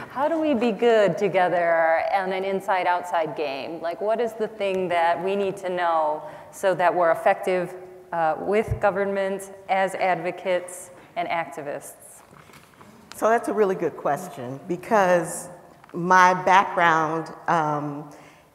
how do we be good together on an inside-outside game? Like, what is the thing that we need to know so that we're effective with government, as advocates, and activists? So that's a really good question, because my background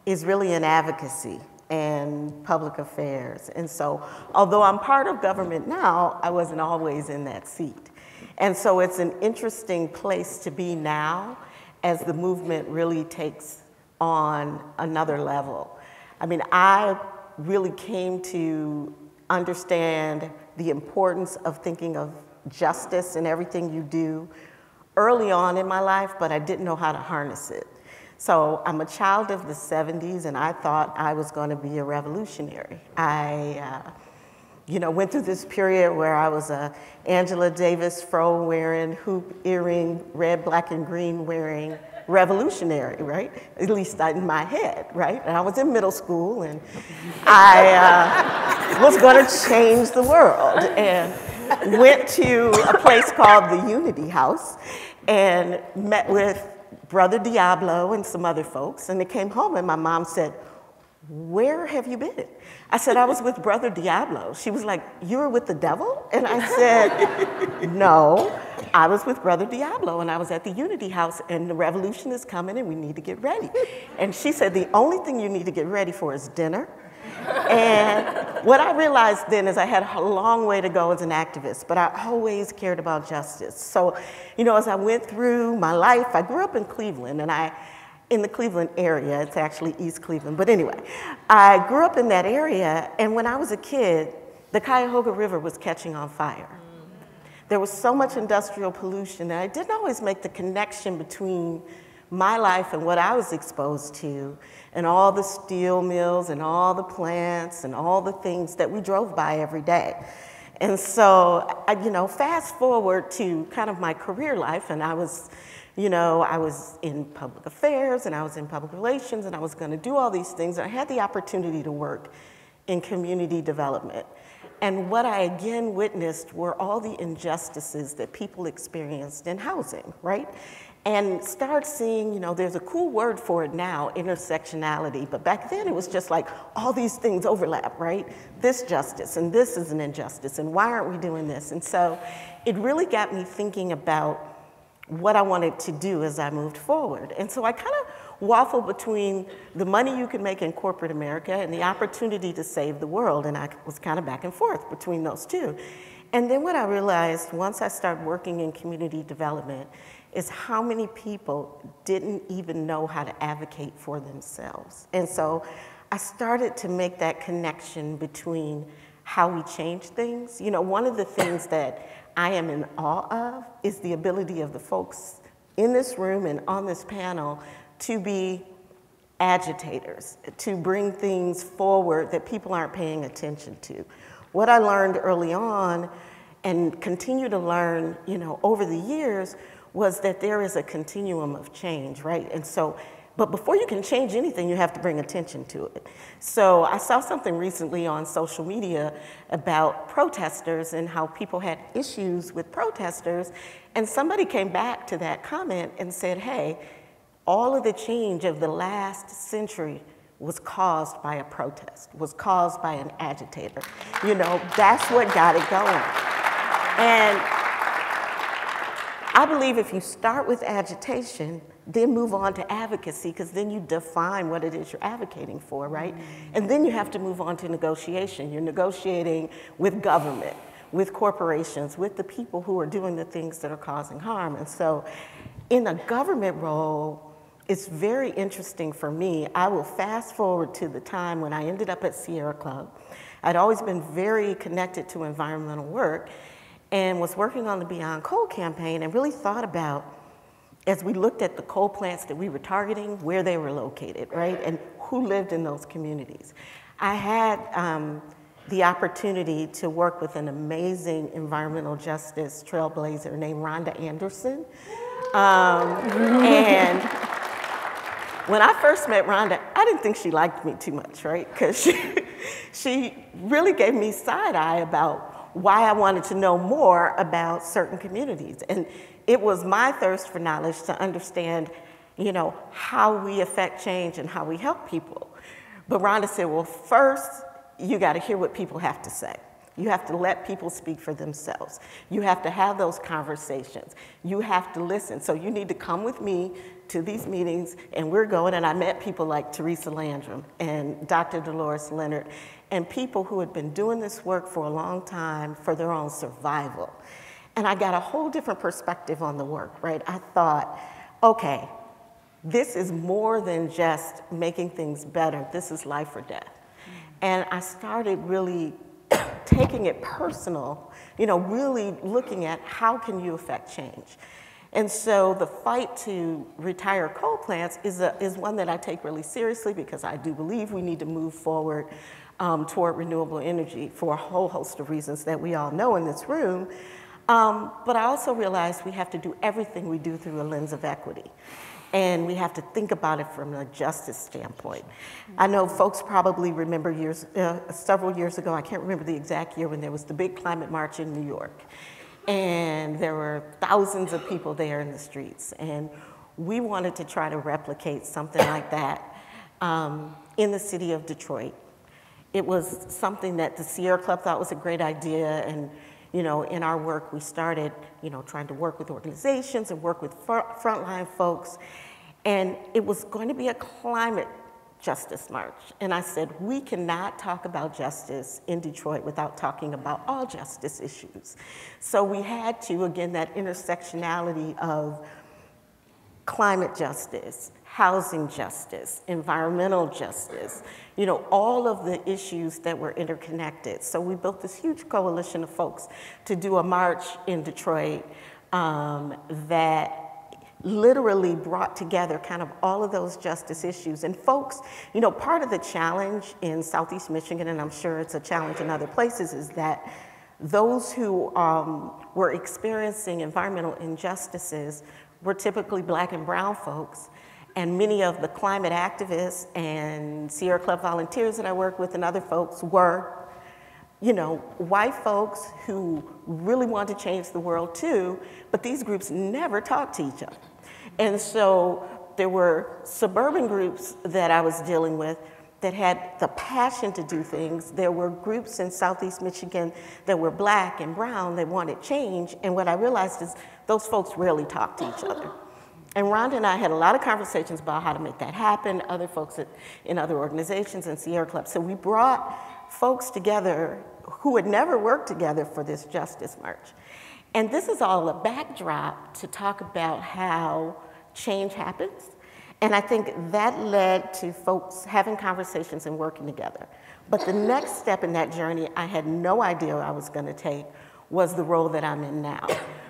is really in advocacy and public affairs. And so, although I'm part of government now, I wasn't always in that seat. And so it's an interesting place to be now as the movement really takes on another level. I mean, I really came to understand the importance of thinking of justice in everything you do early on in my life, but I didn't know how to harness it. So I'm a child of the 70s, and I thought I was going to be a revolutionary. I went through this period where I was a Angela Davis fro wearing, hoop earring, red, black, and green wearing revolutionary, right? At least in my head, right? And I was in middle school, and I was going to change the world, and went to a place called the Unity House and met with Brother Diablo and some other folks, and they came home, and my mom said, "Where have you been?" I said, "I was with Brother Diablo." She was like, "You were with the devil?" And I said, "No, I was with Brother Diablo, and I was at the Unity House, and the revolution is coming, and we need to get ready." And she said, "The only thing you need to get ready for is dinner." And what I realized then is I had a long way to go as an activist, but I always cared about justice. So, as I went through my life, I grew up in Cleveland, and in the Cleveland area, it's actually East Cleveland, but anyway. I grew up in that area, and when I was a kid, the Cuyahoga River was catching on fire. There was so much industrial pollution, and I didn't always make the connection between my life and what I was exposed to, and all the steel mills, and all the plants, and all the things that we drove by every day. And so, fast forward to kind of my career life, and I was in public affairs, and I was in public relations, and I was going to do all these things. And I had the opportunity to work in community development. And what I again witnessed were all the injustices that people experienced in housing, right? And start seeing, there's a cool word for it now, intersectionality. But back then it was just like all these things overlap, right? This justice, and this is an injustice, and why aren't we doing this? And so it really got me thinking about what I wanted to do as I moved forward. And so I kind of waffled between the money you can make in corporate America and the opportunity to save the world, and I was kind of back and forth between those two. And then what I realized once I started working in community development is how many people didn't even know how to advocate for themselves. And so I started to make that connection between how we change things. One of the things that I am in awe of is the ability of the folks in this room and on this panel to be agitators, to bring things forward that people aren't paying attention to. What I learned early on and continue to learn, over the years was that there is a continuum of change, right? And so, but before you can change anything, you have to bring attention to it. So I saw something recently on social media about protesters and how people had issues with protesters. And somebody came back to that comment and said, hey, all of the change of the last century was caused by a protest, was caused by an agitator. That's what got it going. And I believe if you start with agitation, then move on to advocacy, because then you define what it is you're advocating for, right? And then you have to move on to negotiation. You're negotiating with government, with corporations, with the people who are doing the things that are causing harm. And so in a government role, it's very interesting for me. I will fast forward to the time when I ended up at Sierra Club. I'd always been very connected to environmental work and was working on the Beyond Coal campaign and really thought about, as we looked at the coal plants that we were targeting, where they were located, right? And who lived in those communities. I had the opportunity to work with an amazing environmental justice trailblazer named Rhonda Anderson. And when I first met Rhonda, I didn't think she liked me too much, right? Because she really gave me side eye about why I wanted to know more about certain communities. And it was my thirst for knowledge to understand, how we affect change and how we help people. But Rhonda said, well, first, you got to hear what people have to say. You have to let people speak for themselves. You have to have those conversations. You have to listen. So you need to come with me to these meetings, and we're going, and I met people like Teresa Landrum and Dr. Dolores Leonard, and people who had been doing this work for a long time for their own survival. And I got a whole different perspective on the work, right? I thought, okay, this is more than just making things better. This is life or death. And I started really taking it personal, really looking at how can you affect change. And so the fight to retire coal plants is one that I take really seriously, because I do believe we need to move forward toward renewable energy for a whole host of reasons that we all know in this room. But I also realize we have to do everything we do through a lens of equity. And we have to think about it from a justice standpoint. I know folks probably remember several years ago, I can't remember the exact year, when there was the big climate march in New York. And there were thousands of people there in the streets. And we wanted to try to replicate something like that in the city of Detroit. It was something that the Sierra Club thought was a great idea. And you know, in our work, we started, you know, trying to work with organizations and work with frontline folks. And it was going to be a climate justice march. And I said, we cannot talk about justice in Detroit without talking about all justice issues. So we had to, again, that intersectionality of climate justice, housing justice, environmental justice, you know, all of the issues that were interconnected. So we built this huge coalition of folks to do a march in Detroit that literally brought together kind of all of those justice issues. And folks, you know, part of the challenge in Southeast Michigan, and I'm sure it's a challenge in other places, is that those who were experiencing environmental injustices were typically Black and brown folks. And many of the climate activists and Sierra Club volunteers that I work with and other folks were, you know, white folks who really wanted to change the world too, but these groups never talked to each other. And so there were suburban groups that I was dealing with that had the passion to do things. There were groups in Southeast Michigan that were Black and brown that wanted change. And what I realized is those folks rarely talked to each other. And Rhonda and I had a lot of conversations about how to make that happen, other folks in other organizations and Sierra Club. So we brought folks together who had never worked together for this justice march. And this is all a backdrop to talk about how change happens. And I think that led to folks having conversations and working together. But the next step in that journey, I had no idea I was going to take, was the role that I'm in now.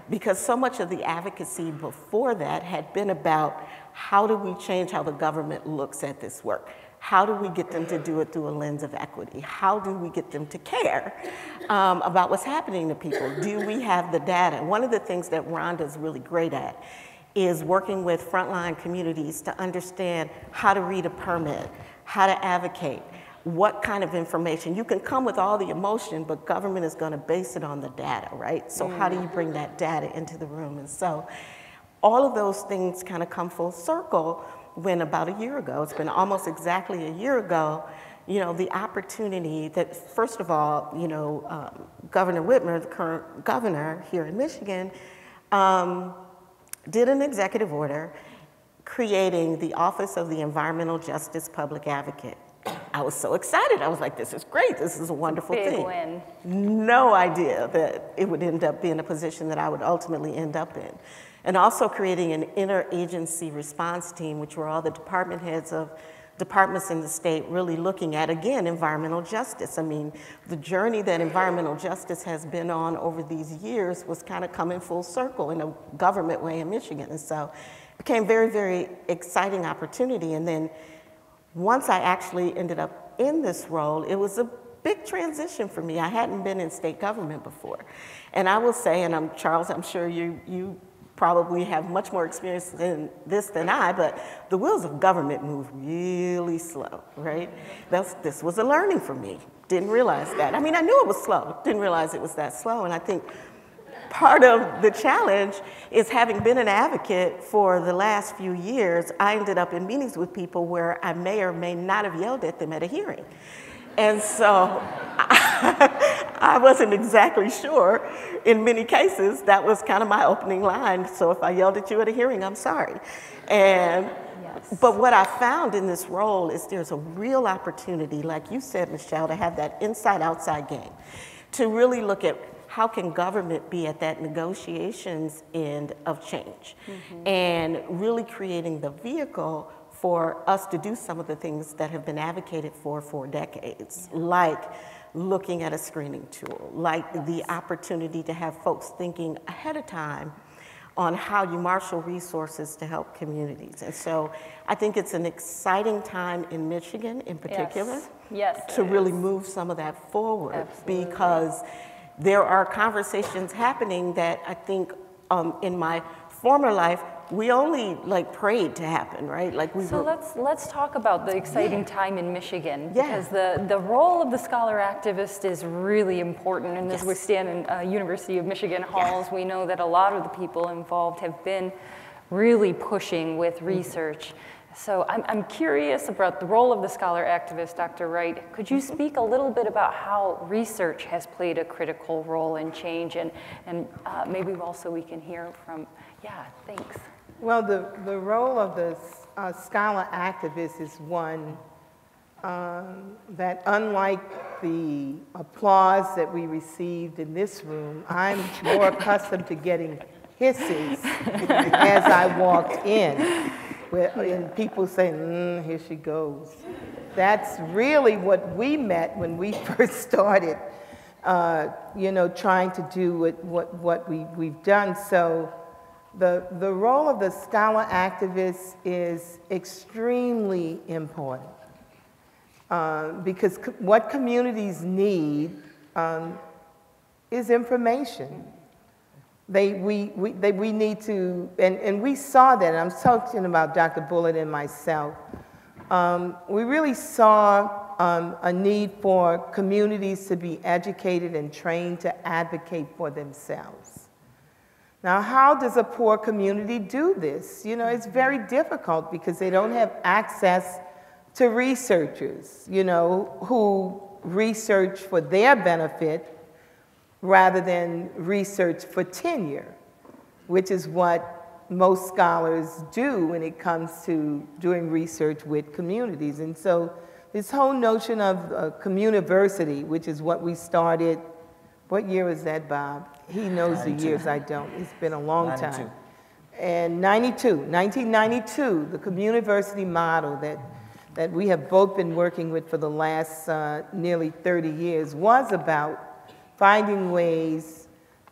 Because so much of the advocacy before that had been about how do we change how the government looks at this work? How do we get them to do it through a lens of equity? How do we get them to care about what's happening to people? Do we have the data? One of the things that Rhonda's really great at is working with frontline communities to understand how to read a permit, how to advocate, what kind of information. You can come with all the emotion, but government is going to base it on the data, right? So how do you bring that data into the room? And so all of those things kind of come full circle when about a year ago, it's been almost exactly a year ago, you know, the opportunity that, first of all, you know, Governor Whitmer, the current governor here in Michigan, did an executive order creating the Office of the Environmental Justice Public Advocate. I was so excited. I was like, this is great. This is a wonderful thing. Big win. No idea that it would end up being a position that I would ultimately end up in. And also creating an interagency response team, which were all the department heads of departments in the state really looking at, again, environmental justice. I mean, the journey that environmental justice has been on over these years was kind of coming full circle in a government way in Michigan. And so it became a very, very exciting opportunity. And then once I actually ended up in this role, it was a big transition for me. I hadn't been in state government before. And I will say, and Charles, I'm sure you probably have much more experience in this than I, but the wheels of government move really slow, right? This was a learning for me. Didn't realize that. I mean, I knew it was slow. Didn't realize it was that slow. And I think part of the challenge is, having been an advocate for the last few years, I ended up in meetings with people where I may or may not have yelled at them at a hearing. And so I wasn't exactly sure. In many cases, that was kind of my opening line. So if I yelled at you at a hearing, I'm sorry. But what I found in this role is there's a real opportunity, like you said, Michelle, to have that inside-outside game, to really look at how can government be at that negotiations end of change, and really creating the vehicle for us to do some of the things that have been advocated for decades, like looking at a screening tool, like the opportunity to have folks thinking ahead of time on how you marshal resources to help communities. And so I think it's an exciting time in Michigan in particular. Yes. Yes, to really move some of that forward. Absolutely. Because there are conversations happening that I think in my former life, we only like prayed to happen, right? Like we. So let's talk about the exciting time in Michigan, because the role of the scholar activist is really important. And as we stand in University of Michigan halls, we know that a lot of the people involved have been really pushing with research. So I'm curious about the role of the scholar activist, Dr. Wright. Could you speak a little bit about how research has played a critical role in change, and maybe also we can hear from, thanks. Well, the role of the scholar activist is one that, unlike the applause that we received in this room, I'm more accustomed to getting hisses as I walked in. And people say, here she goes. That's really what we met when we first started, you know, trying to do what we've done. So the role of the scholar activist is extremely important because what communities need is information. We need to, and we saw that, and I'm talking about Dr. Bullard and myself, we really saw a need for communities to be educated and trained to advocate for themselves. Now, how does a poor community do this? You know, it's very difficult because they don't have access to researchers, you know, who research for their benefit rather than research for tenure, which is what most scholars do when it comes to doing research with communities. And so this whole notion of communiversity, which is what we started, what year was that, Bob? He knows the years, I don't. It's been a long time. And 1992, the communiversity model that we have both been working with for the last nearly 30 years was about finding ways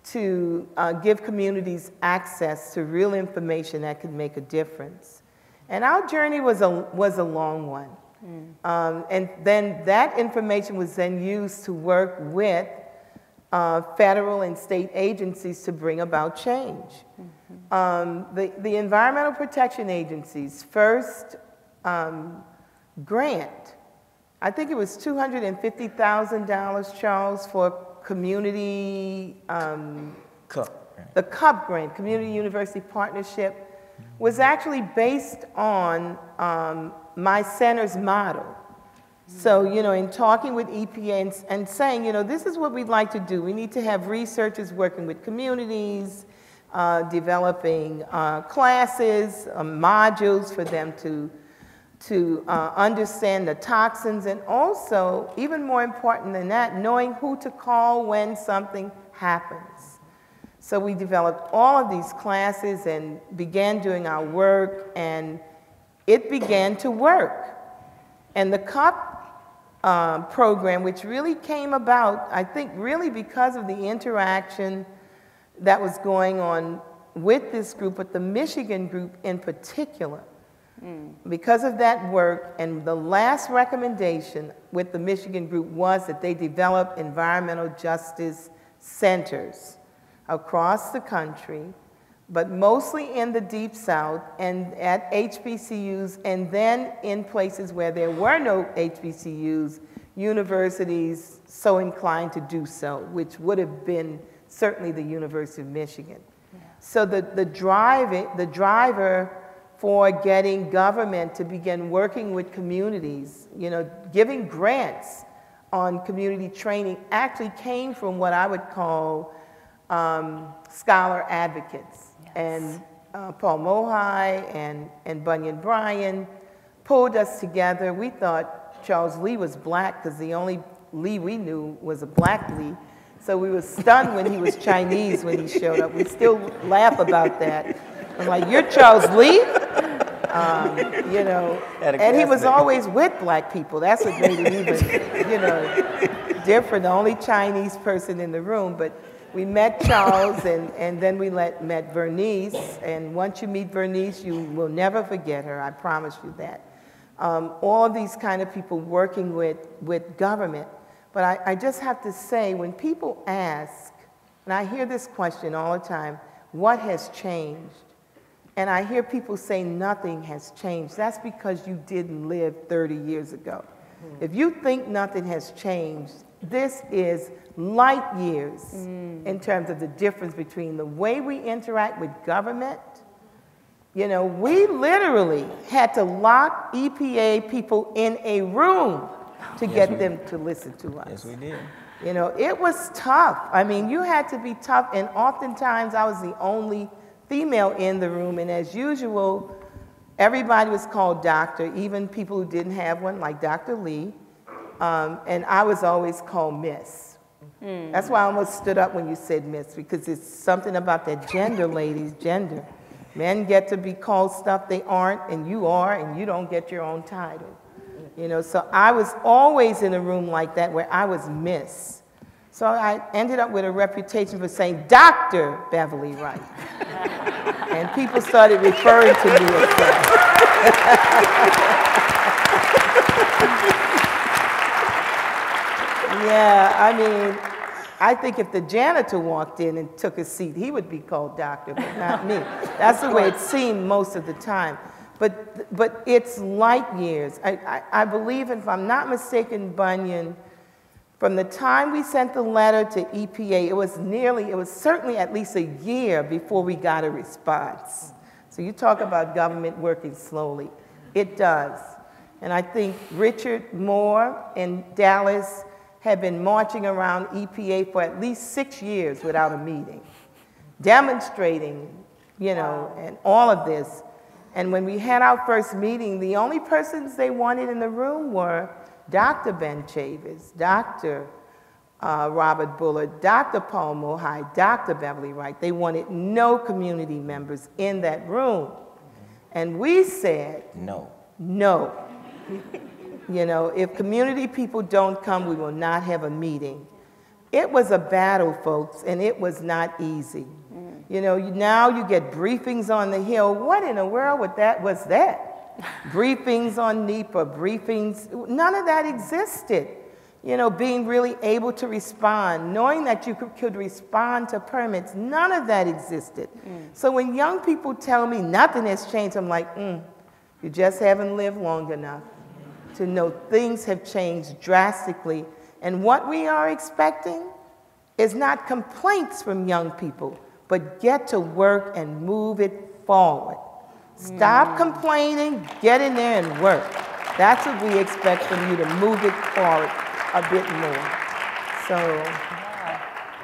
to give communities access to real information that could make a difference. And our journey was a long one. And then that information was then used to work with federal and state agencies to bring about change. The Environmental Protection Agency's first grant, I think it was $250,000, Charles, for community, the CUP grant, Community University Partnership, was actually based on my center's model. So, you know, in talking with EPA and saying, you know, this is what we'd like to do. We need to have researchers working with communities, developing classes, modules for them to understand the toxins, and also, even more important than that, knowing who to call when something happens. So we developed all of these classes and began doing our work, and it began to work. And the CUP program, which really came about, I think, really because of the interaction that was going on with this group, but the Michigan group in particular. Because of that work, and the last recommendation with the Michigan group was that they develop environmental justice centers across the country, but mostly in the Deep South and at HBCUs, and then in places where there were no HBCUs, universities so inclined to do so, which would have been certainly the University of Michigan. So the driver for getting government to begin working with communities, you know, giving grants on community training actually came from what I would call scholar advocates. And Paul Mohai and Bunyan Bryant pulled us together. We thought Charles Lee was black because the only Lee we knew was a black Lee. So we were stunned when he was Chinese when he showed up. We still laugh about that. I'm like, you're Charles Lee? You know, and he was always with black people. That's what made it even, you know, different. The only Chinese person in the room. But We met Charles, and then we met Bernice. And once you meet Bernice, you will never forget her. I promise you that. All these kind of people working with government. But I just have to say, when people ask, and I hear this question all the time, what has changed? And I hear people say nothing has changed. That's because you didn't live 30 years ago. Mm. If you think nothing has changed, this is light years in terms of the difference between the way we interact with government. You know, we literally had to lock EPA people in a room to get them to listen to us. Yes, we did. You know, it was tough. I mean, you had to be tough, and oftentimes I was the only female in the room, and as usual, everybody was called doctor, even people who didn't have one, like Dr. Lee, and I was always called miss. Mm. That's why I almost stood up when you said miss, because it's something about that gender, ladies, gender. Men get to be called stuff they aren't, and you are, and you don't get your own title. You know, so I was always in a room like that where I was miss. So I ended up with a reputation for saying, Dr. Beverly Wright. And people started referring to me as that. Yeah, I mean, I think if the janitor walked in and took a seat, he would be called doctor, but not me. That's the way it seemed most of the time. But it's light years. I believe, if I'm not mistaken, Bunyan, from the time we sent the letter to EPA, it was certainly at least a year before we got a response. So you talk about government working slowly. It does. And I think Richard Moore in Dallas had been marching around EPA for at least 6 years without a meeting, demonstrating, you know, and all of this. And when we had our first meeting, the only persons they wanted in the room were Dr. Ben Chavis, Dr. Robert Bullard, Dr. Paul Mohai, Dr. Beverly Wright. They wanted no community members in that room. And we said, no. No. You know, if community people don't come, we will not have a meeting. It was a battle, folks, and it was not easy. You know, now you get briefings on the Hill. What in the world was that? Briefings on NEPA, briefings, none of that existed. You know, being really able to respond, knowing that you could respond to permits, none of that existed. So when young people tell me nothing has changed, I'm like, you just haven't lived long enough to know things have changed drastically. And what we are expecting is not complaints from young people, but get to work and move it forward. Stop complaining, get in there and work. That's what we expect from you, to move it forward a bit more.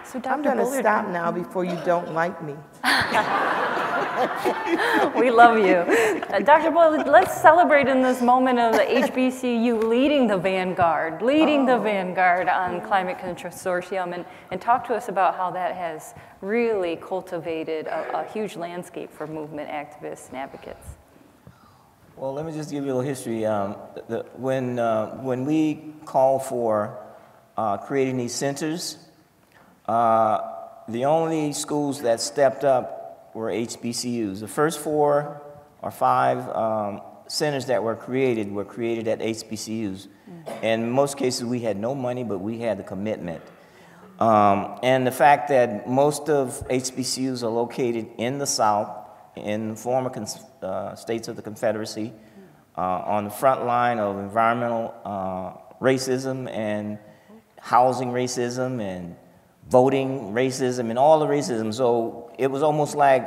So Dr. I'm going to stop now before you don't like me. We love you. Dr. Bullard, let's celebrate in this moment of the HBCU leading the vanguard, on climate consortium, and talk to us about how that has really cultivated a huge landscape for movement activists and advocates. Well, let me just give you a little history. When we call for creating these centers, the only schools that stepped up were HBCUs. The first 4 or 5 centers that were created at HBCUs. And in most cases, we had no money, but we had the commitment. And the fact that most of HBCUs are located in the South, in the former states of the Confederacy, on the front line of environmental racism and housing racism and voting racism and all the racism. So it was almost like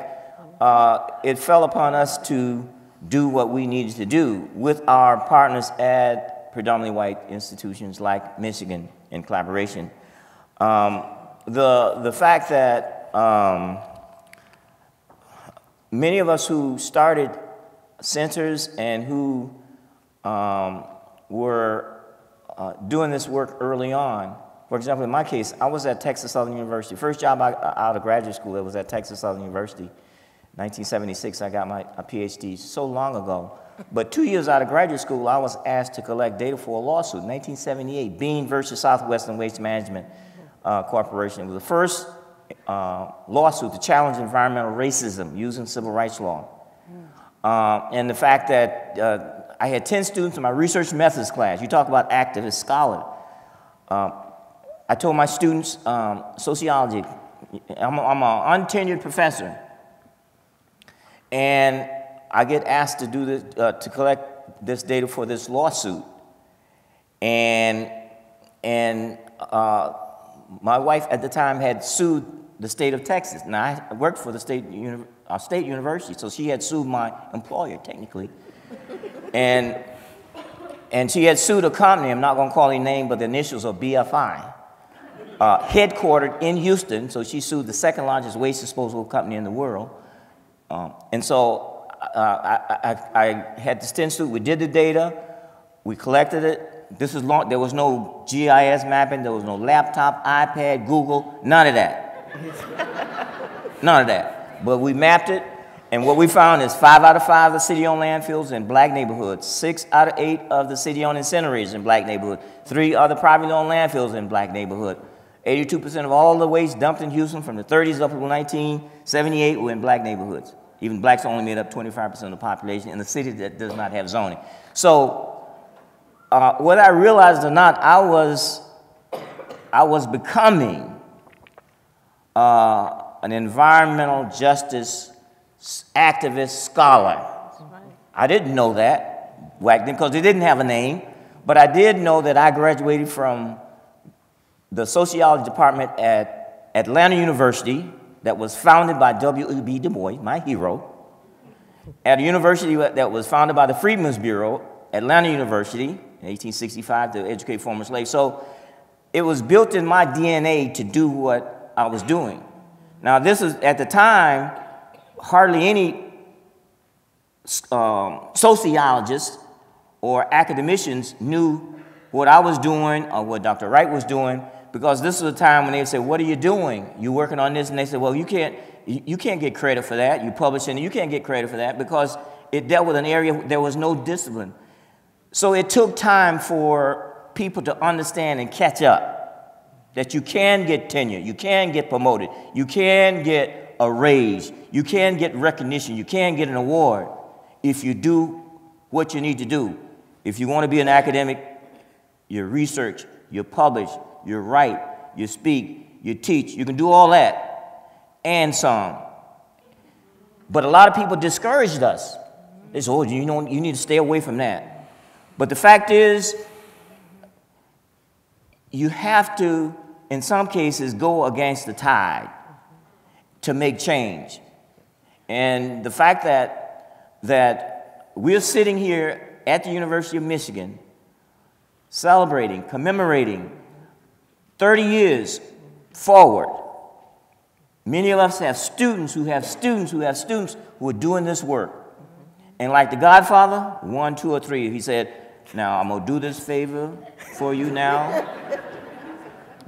it fell upon us to do what we needed to do with our partners at predominantly white institutions like Michigan in collaboration. The fact that many of us who started centers and who were doing this work early on. For example, in my case, I was at Texas Southern University. First job out of graduate school, it was at Texas Southern University. 1976, I got a PhD, so long ago. But 2 years out of graduate school, I was asked to collect data for a lawsuit. 1978, Bean versus Southwestern Waste Management Corporation. It was the first lawsuit to challenge environmental racism using civil rights law. And the fact that I had 10 students in my research methods class. You talk about activist scholar. I told my students sociology. I'm an untenured professor, and I get asked to do this, to collect this data for this lawsuit, and my wife at the time had sued the state of Texas. Now I worked for the state university, so she had sued my employer technically, and she had sued a company. I'm not going to call any name, but the initials are BFI. Headquartered in Houston, so she sued the second largest waste disposal company in the world. And so I had this 10 students. We did the data, we collected it. This is long, there was no GIS mapping, there was no laptop, iPad, Google, none of that. None of that. But we mapped it, and what we found is 5 out of 5 of the city-owned landfills in black neighborhoods, 6 out of 8 of the city-owned incinerators in black neighborhoods, 3 other privately owned landfills in black neighborhoods. 82% of all the waste dumped in Houston from the 30s up to 1978 were in black neighborhoods. Even blacks only made up 25% of the population in a city that does not have zoning. So whether I realized or not, I was becoming an environmental justice activist scholar. Right. I didn't know that back then because they didn't have a name, but I did know that I graduated from the sociology department at Atlanta University that was founded by W.E.B. Du Bois, my hero, at a university that was founded by the Freedmen's Bureau, Atlanta University, in 1865 to educate former slaves. So it was built in my DNA to do what I was doing. Now this is, at the time, hardly any sociologists or academicians knew what I was doing or what Dr. Wright was doing, because this was a time when they would say, what are you doing? You working on this? And they said, well, you can't get credit for that. You publishing, you can't get credit for that, because it dealt with an area where there was no discipline. So it took time for people to understand and catch up that you can get tenure, you can get promoted, you can get a raise, you can get recognition, you can get an award if you do what you need to do. If you want to be an academic, you research, you publish, you write, you speak, you teach. You can do all that and some. But a lot of people discouraged us. They said, oh, you know, you need to stay away from that. But the fact is, you have to, in some cases, go against the tide to make change. And the fact that we're sitting here at the University of Michigan celebrating, commemorating 30 years forward. Many of us have students who have students who have students who are doing this work. And like the Godfather, 1, 2, or 3, he said, now I'm going to do this favor for you now,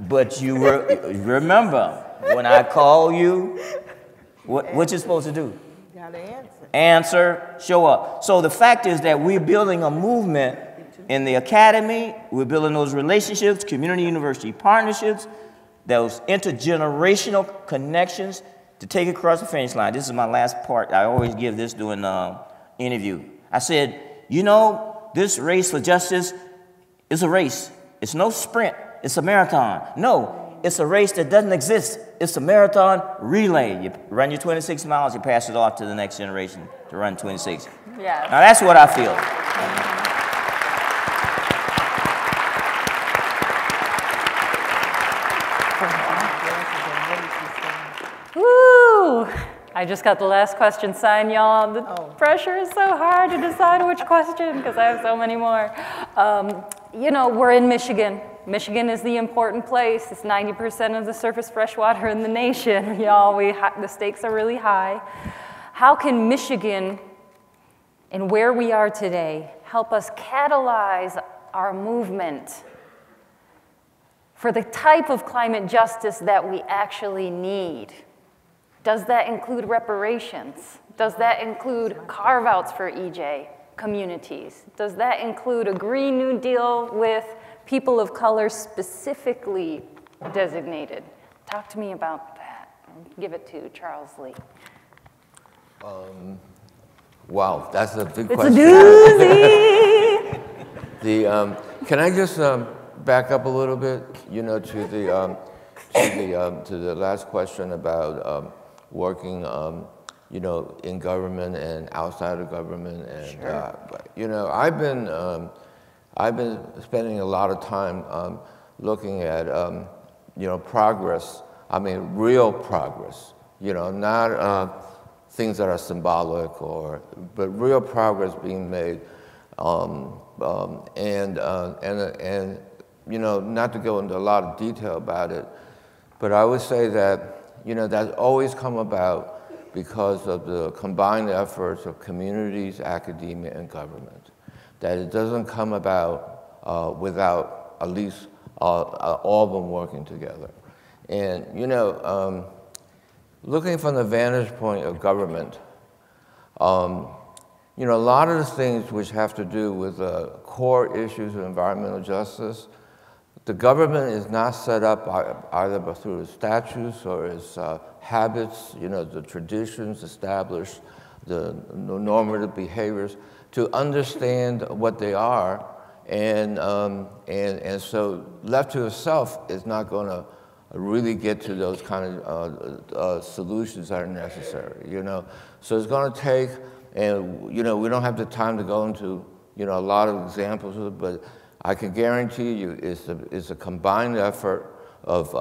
but you remember when I call you, what you're supposed to do? Gotta answer. Answer, show up. So the fact is that we're building a movement in the academy. We're building those relationships, community-university partnerships, those intergenerational connections to take across the finish line. This is my last part. I always give this during an interview. I said, you know, this race for justice is a race. It's no sprint. It's a marathon. No, it's a race that doesn't exist. It's a marathon relay. You run your 26 miles, you pass it off to the next generation to run 26. Yes. Now, that's what I feel. I just got the last question signed, y'all. The pressure is so hard to decide which question, because I have so many more. You know, we're in Michigan. Michigan is the important place. It's 90% of the surface fresh water in the nation, y'all. The stakes are really high. How can Michigan, and where we are today, help us catalyze our movement for the type of climate justice that we actually need? Does that include reparations? Does that include carve-outs for EJ communities? Does that include a Green New Deal with people of color specifically designated? Talk to me about that. give it to Charles Lee. Wow, that's a big question. It's a doozy. Can I just back up a little bit, you know, to the last question about working, you know, in government and outside of government, and sure. You know, I've been spending a lot of time looking at, you know, progress. I mean, real progress. You know, not things that are symbolic, or but real progress being made, and you know, not to go into a lot of detail about it, but I would say that, you know, that's always come about because of the combined efforts of communities, academia, and government. That it doesn't come about without at least all of them working together. And, you know, looking from the vantage point of government, you know, a lot of the things which have to do with core issues of environmental justice, the government is not set up either through its statutes or its habits, you know, the traditions established, the normative behaviors, to understand what they are. And so left to itself is not going to really get to those kind of solutions that are necessary, you know. So it's going to take, and, you know, we don't have the time to go into, you know, a lot of examples of it, but I can guarantee you it's a combined effort of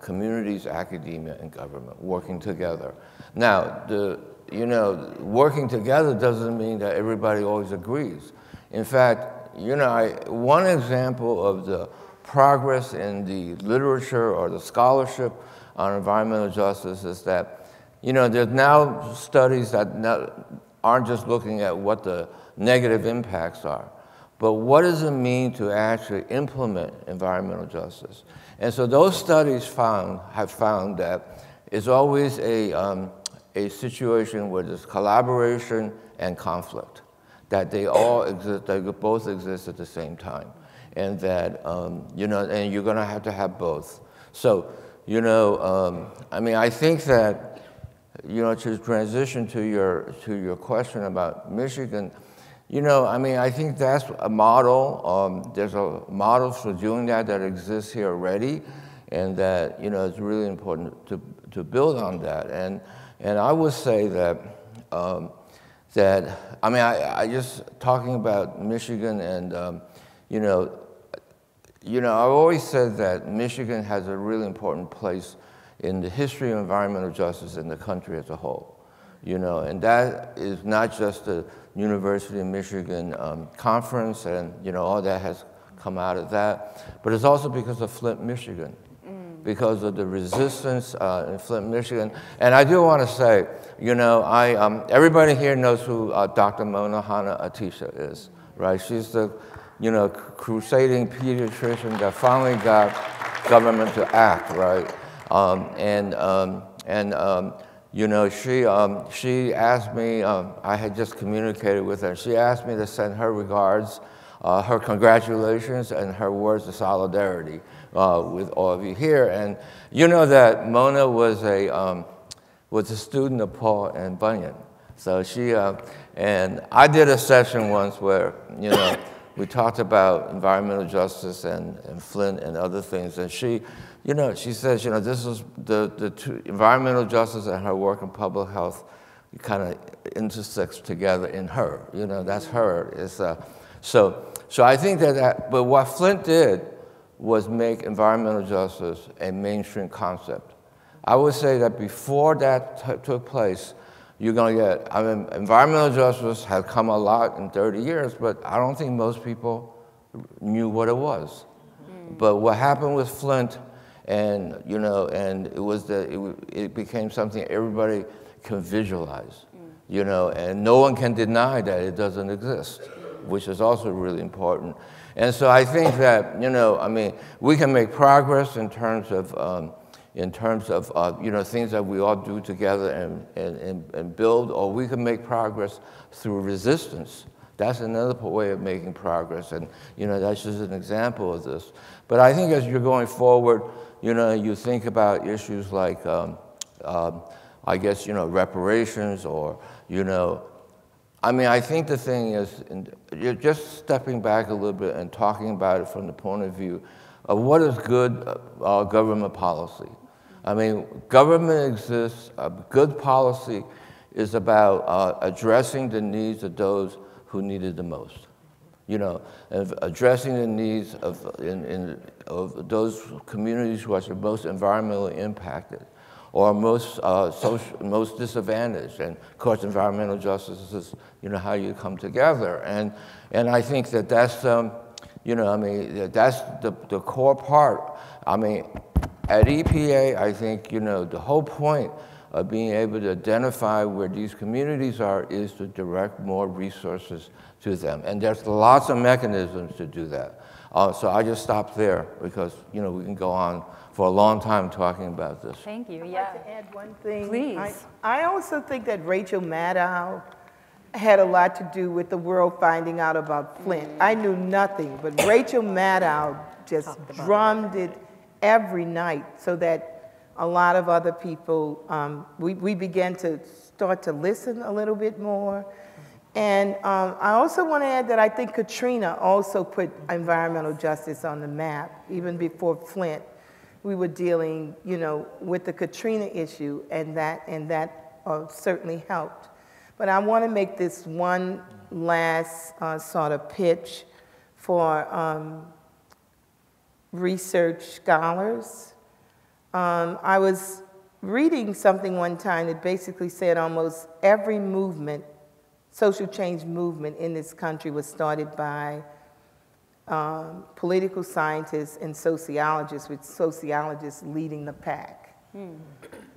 communities, academia, and government working together. Now, you know, working together doesn't mean that everybody always agrees. In fact, you know, one example of the progress in the literature or the scholarship on environmental justice is that, you know, there's now studies that aren't just looking at what the negative impacts are, but what does it mean to actually implement environmental justice? And so those studies have found that it's always a situation where there's collaboration and conflict, that they all exist, they both exist at the same time, and that you know, and you're going to have both. So, you know, I mean, I think that, you know, to transition to your question about Michigan. You know, I mean, I think that's a model. There's a model for doing that exists here already, and that, you know, it's really important to build on that. And I would say that, I mean, I just talking about Michigan and, you know, I've always said that Michigan has a really important place in the history of environmental justice in the country as a whole. You know, and that is not just the University of Michigan conference and, you know, all that has come out of that, but it's also because of Flint, Michigan, because of the resistance in Flint, Michigan. And I do want to say, you know, everybody here knows who Dr. Mona Hanna Atisha is, right? She's the, you know, crusading pediatrician that finally got government to act, right? You know, she asked me, I had just communicated with her, she asked me to send her regards, her congratulations, and her words of solidarity with all of you here. And you know that Mona was a student of Paul and Bunyan. So she, and I did a session once where, you know, we talked about environmental justice and Flint and other things, and she, you know, she says, you know, this is the two, environmental justice and her work in public health kind of intersects together in her, you know, that's her. It's, so I think that, but what Flint did was make environmental justice a mainstream concept. I would say that before that took place, you're going to get, I mean, environmental justice has come a lot in 30 years, but I don't think most people knew what it was. But what happened with Flint, and, you know, and it became something everybody can visualize, you know, and no one can deny that it doesn't exist, which is also really important. And so I think that, you know, I mean, we can make progress in terms of you know, things that we all do together and build, or we can make progress through resistance. That's another way of making progress, and, you know, that's just an example of this. But I think as you're going forward, you know, you think about issues like I guess, reparations or, I mean, I think the thing is, you're just stepping back a little bit and talking about it from the point of view of what is good government policy. I mean, government exists, good policy is about addressing the needs of those who need it the most, and addressing the needs of those communities who are the most environmentally impacted or most social, most disadvantaged. And of course, environmental justice is, how you come together. And I think that that's, I mean, that's the core part. I mean, at EPA, I think, the whole point of being able to identify where these communities are is to direct more resources to them. And there's lots of mechanisms to do that. So I just stop there because, we can go on for a long time talking about this. Thank you, yeah. I'd like to add one thing. Please. I also think that Rachel Maddow had a lot to do with the world finding out about Flint. I knew nothing, but Rachel Maddow just drummed it every night so that a lot of other people, we began to start to listen a little bit more. And I also want to add that I think Katrina also put environmental justice on the map. Even before Flint, we were dealing, with the Katrina issue, and that certainly helped. But I want to make this one last sort of pitch for research scholars. I was reading something one time that basically said almost every movement, social change movement in this country was started by political scientists and sociologists, with sociologists leading the pack.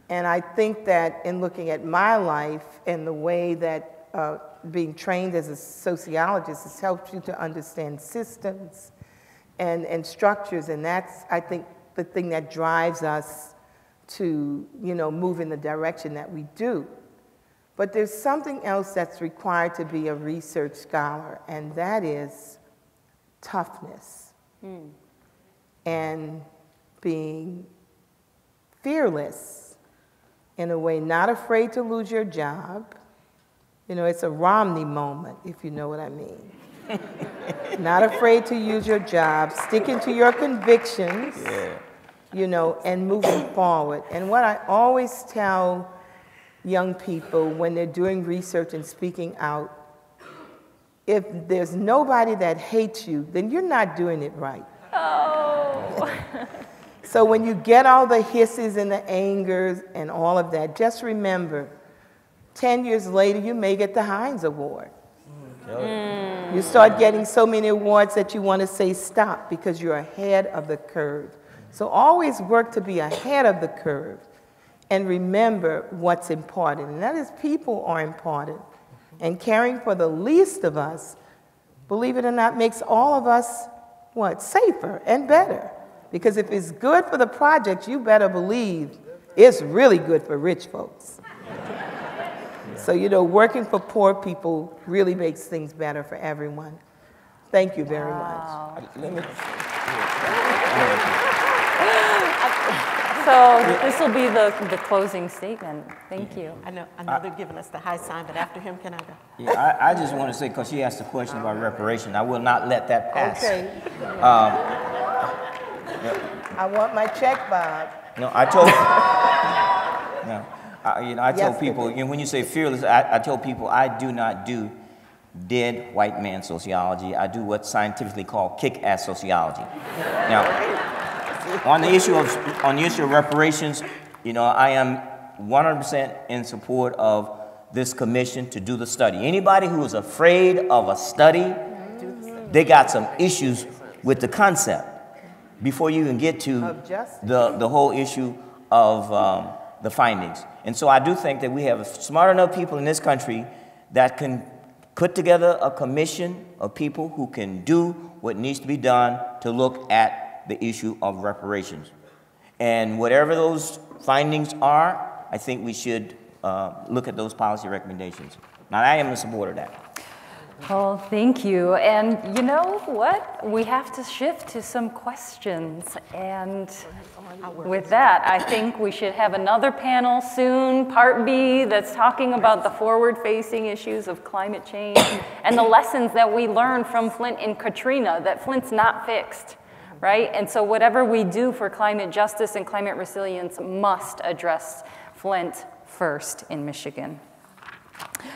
And I think that in looking at my life and the way that being trained as a sociologist has helped you to understand systems and structures, and that's, I think, the thing that drives us to, move in the direction that we do. But there's something else that's required to be a research scholar, and that is toughness and being fearless in a way, not afraid to lose your job. It's a Romney moment, if you know what I mean. Not afraid to use your job, sticking to your convictions, and moving forward. And what I always tell young people when they're doing research and speaking out, if there's nobody that hates you, then you're not doing it right. Oh. So when you get all the hisses and the angers and all of that, just remember, 10 years later, you may get the Heinz Award. You start getting so many awards that you want to say stop because you're ahead of the curve. So always work to be ahead of the curve and remember what's important. And that is people are important. And caring for the least of us, believe it or not, makes all of us, what, safer and better. Because if it's good for the project, you better believe it's really good for rich folks. So, working for poor people really makes things better for everyone. Thank you very much. So this will be the closing statement. Thank you. I know they're giving us the high sign, but after him, can I go? Yeah, I just want to say, because she asked the question about reparation, I will not let that pass. Okay. I want my check, Bob. No, I told you. No. I tell people, when you say fearless, I tell people I do not do dead white man sociology. I do what's scientifically called kick-ass sociology. Now, on the issue of reparations, I am 100% in support of this commission to do the study. Anybody who is afraid of a study, they got some issues with the concept before you even get to the whole issue of the findings. And so I do think that we have smart enough people in this country that can put together a commission of people who can do what needs to be done to look at the issue of reparations. And whatever those findings are, I think we should look at those policy recommendations. Now, I am a supporter of that. Well, thank you. And you know what? We have to shift to some questions. And with that, I think we should have another panel soon, Part B, that's talking about the forward-facing issues of climate change and the lessons that we learned from Flint and Katrina, that Flint's not fixed, right? And so whatever we do for climate justice and climate resilience must address Flint first in Michigan.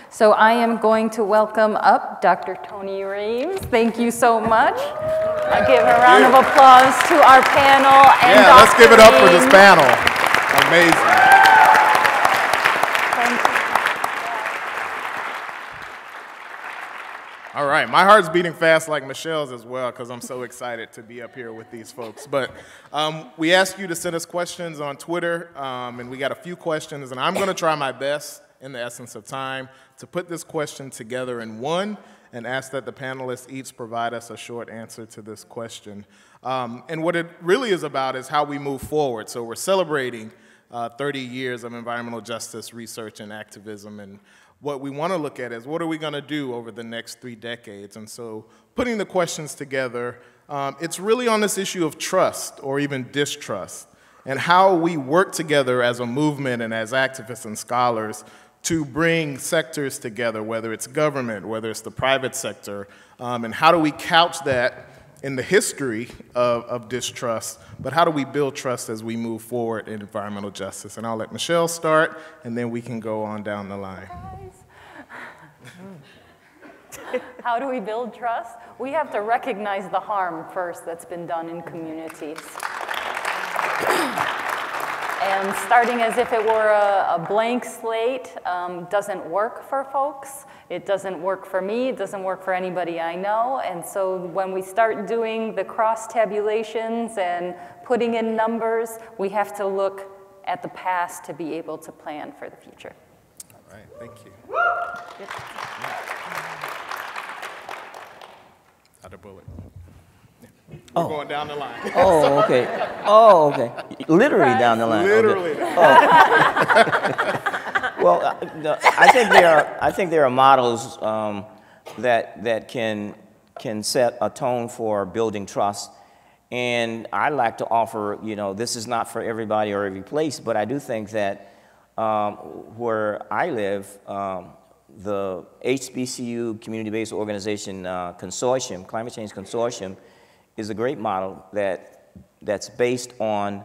So I am going to welcome up Dr. Tony Reeves. Thank you so much. I'll give a round of applause to our panel. And yeah, Dr. let's give it up for this panel. Amazing. Thank you. All right, my heart's beating fast like Michelle's as well because I'm so excited to be up here with these folks. But we asked you to send us questions on Twitter, and we got a few questions, and I'm going to try my best in the essence of time to put this question together in one and ask that the panelists each provide us a short answer to this question. And what it really is about is how we move forward. So we're celebrating 30 years of environmental justice research and activism, and what we want to look at is what are we going to do over the next 3 decades? And so putting the questions together, it's really on this issue of trust or even distrust and how we work together as a movement and as activists and scholars to bring sectors together, whether it's government, whether it's the private sector, and how do we couch that in the history of distrust, but how do we build trust as we move forward in environmental justice? And I'll let Michelle start, and then we can go on down the line. How do we build trust? We have to recognize the harm first that's been done in communities. And starting as if it were a blank slate doesn't work for folks. It doesn't work for me. It doesn't work for anybody I know. And so when we start doing the cross tabulations and putting in numbers, we have to look at the past to be able to plan for the future. All right, thank you. Dr. Bullard. We're going down the line. Oh, okay. Oh, okay. Literally down the line. Literally. Okay. Oh. Well, I think there are models that can set a tone for building trust, and I like to offer, you know, this is not for everybody or every place, but I do think that where I live, the HBCU community-based organization consortium, Climate Change Consortium, is a great model that's based on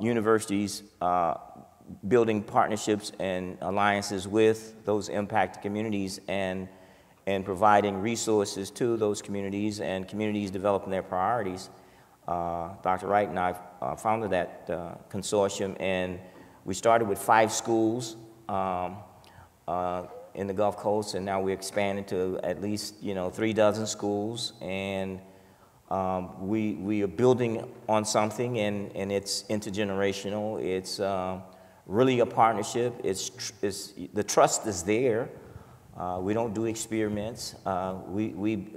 universities building partnerships and alliances with those impacted communities and providing resources to those communities and communities developing their priorities. Dr. Wright and I founded that consortium, and we started with 5 schools in the Gulf Coast, and now we're expanding to at least, you know, 3 dozen schools, and we are building on something, and it's intergenerational. It's really a partnership. It's the trust is there. We don't do experiments. We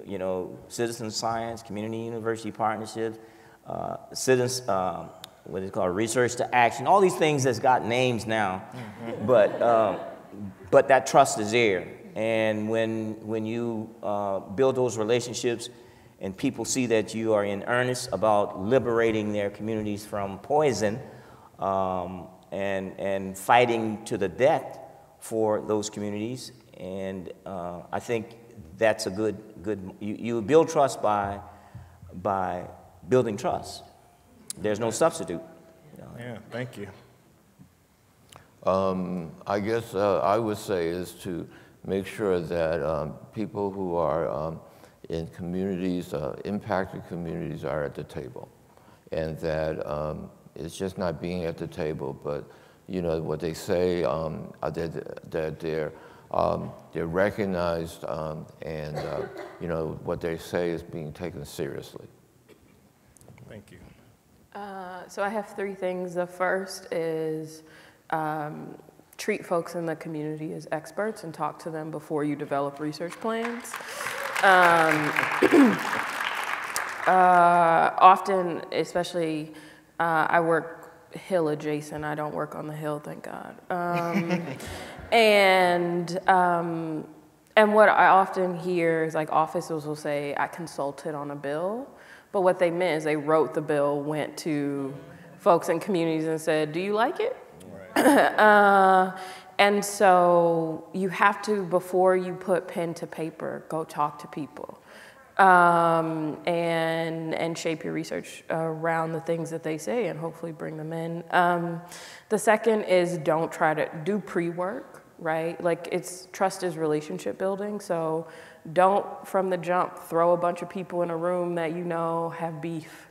you know, citizen science, community university partnerships, what is it called, research to action. All these things that's got names now, but that trust is there. And when you build those relationships, and people see that you are in earnest about liberating their communities from poison and fighting to the death for those communities. And I think that's a good, you build trust by building trust. There's no substitute. You know. Yeah, thank you. I guess I would say is to make sure that people who are in communities, impacted communities, are at the table. And that it's just not being at the table, but you know what they say, that they're recognized, and you know what they say is being taken seriously. Thank you. So I have 3 things. The first is treat folks in the community as experts and talk to them before you develop research plans. Often, especially, I work hill adjacent. I don't work on the hill, thank God. And And what I often hear is like officers will say, I consulted on a bill, but what they meant is they wrote the bill, went to folks in communities and said, do you like it? Right. And so you have to, before you put pen to paper, go talk to people and shape your research around the things that they say and hopefully bring them in. The second is don't try to do pre-work, right? Like trust is relationship building. So don't from the jump throw a bunch of people in a room that you know have beef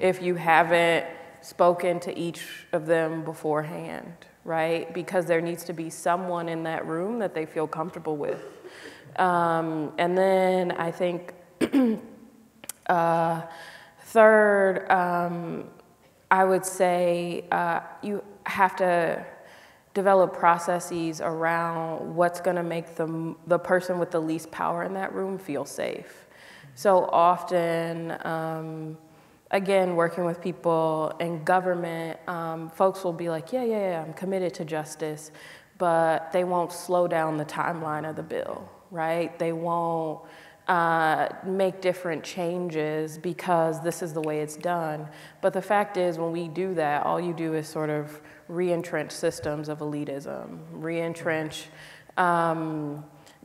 if you haven't spoken to each of them beforehand, right? Because there needs to be someone in that room that they feel comfortable with. And then I think third, I would say you have to develop processes around what's gonna make the person with the least power in that room feel safe. So often, again, working with people in government, folks will be like, yeah, I'm committed to justice, but they won't slow down the timeline of the bill, right? They won't make different changes because this is the way it's done. But the fact is, when we do that, all you do is sort of re-entrench systems of elitism, re-entrench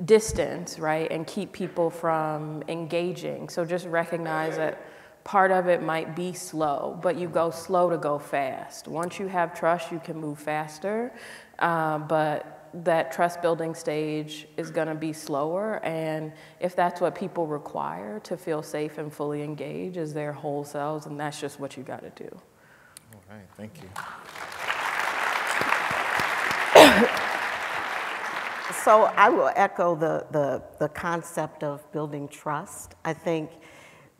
distance, right? And keep people from engaging. So just recognize that part of it might be slow, but you go slow to go fast. Once you have trust, you can move faster, but that trust building stage is gonna be slower, and if that's what people require to feel safe and fully engage is their whole selves, and that's just what you gotta do. All right, thank you. So I will echo the concept of building trust. I think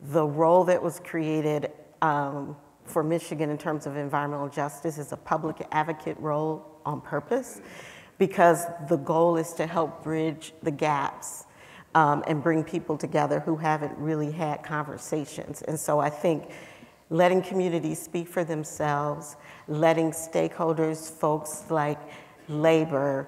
the role that was created for Michigan in terms of environmental justice is a public advocate role on purpose, because the goal is to help bridge the gaps and bring people together who haven't really had conversations. And so I think letting communities speak for themselves, letting stakeholders, folks like labor,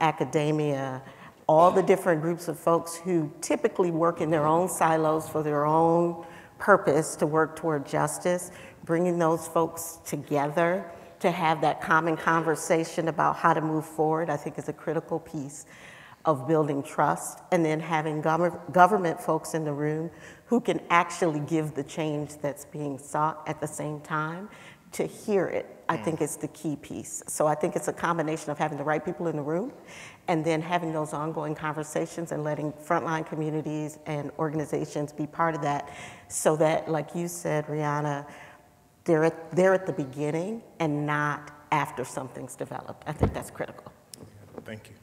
academia, all the different groups of folks who typically work in their own silos for their own purpose to work toward justice, bringing those folks together to have that common conversation about how to move forward, I think is a critical piece of building trust. And then having government folks in the room who can actually give the change that's being sought at the same time to hear it, I think is the key piece. So I think it's a combination of having the right people in the room and then having those ongoing conversations and letting frontline communities and organizations be part of that so that, like you said, Rhiana, they're at the beginning and not after something's developed. I think that's critical. Thank you.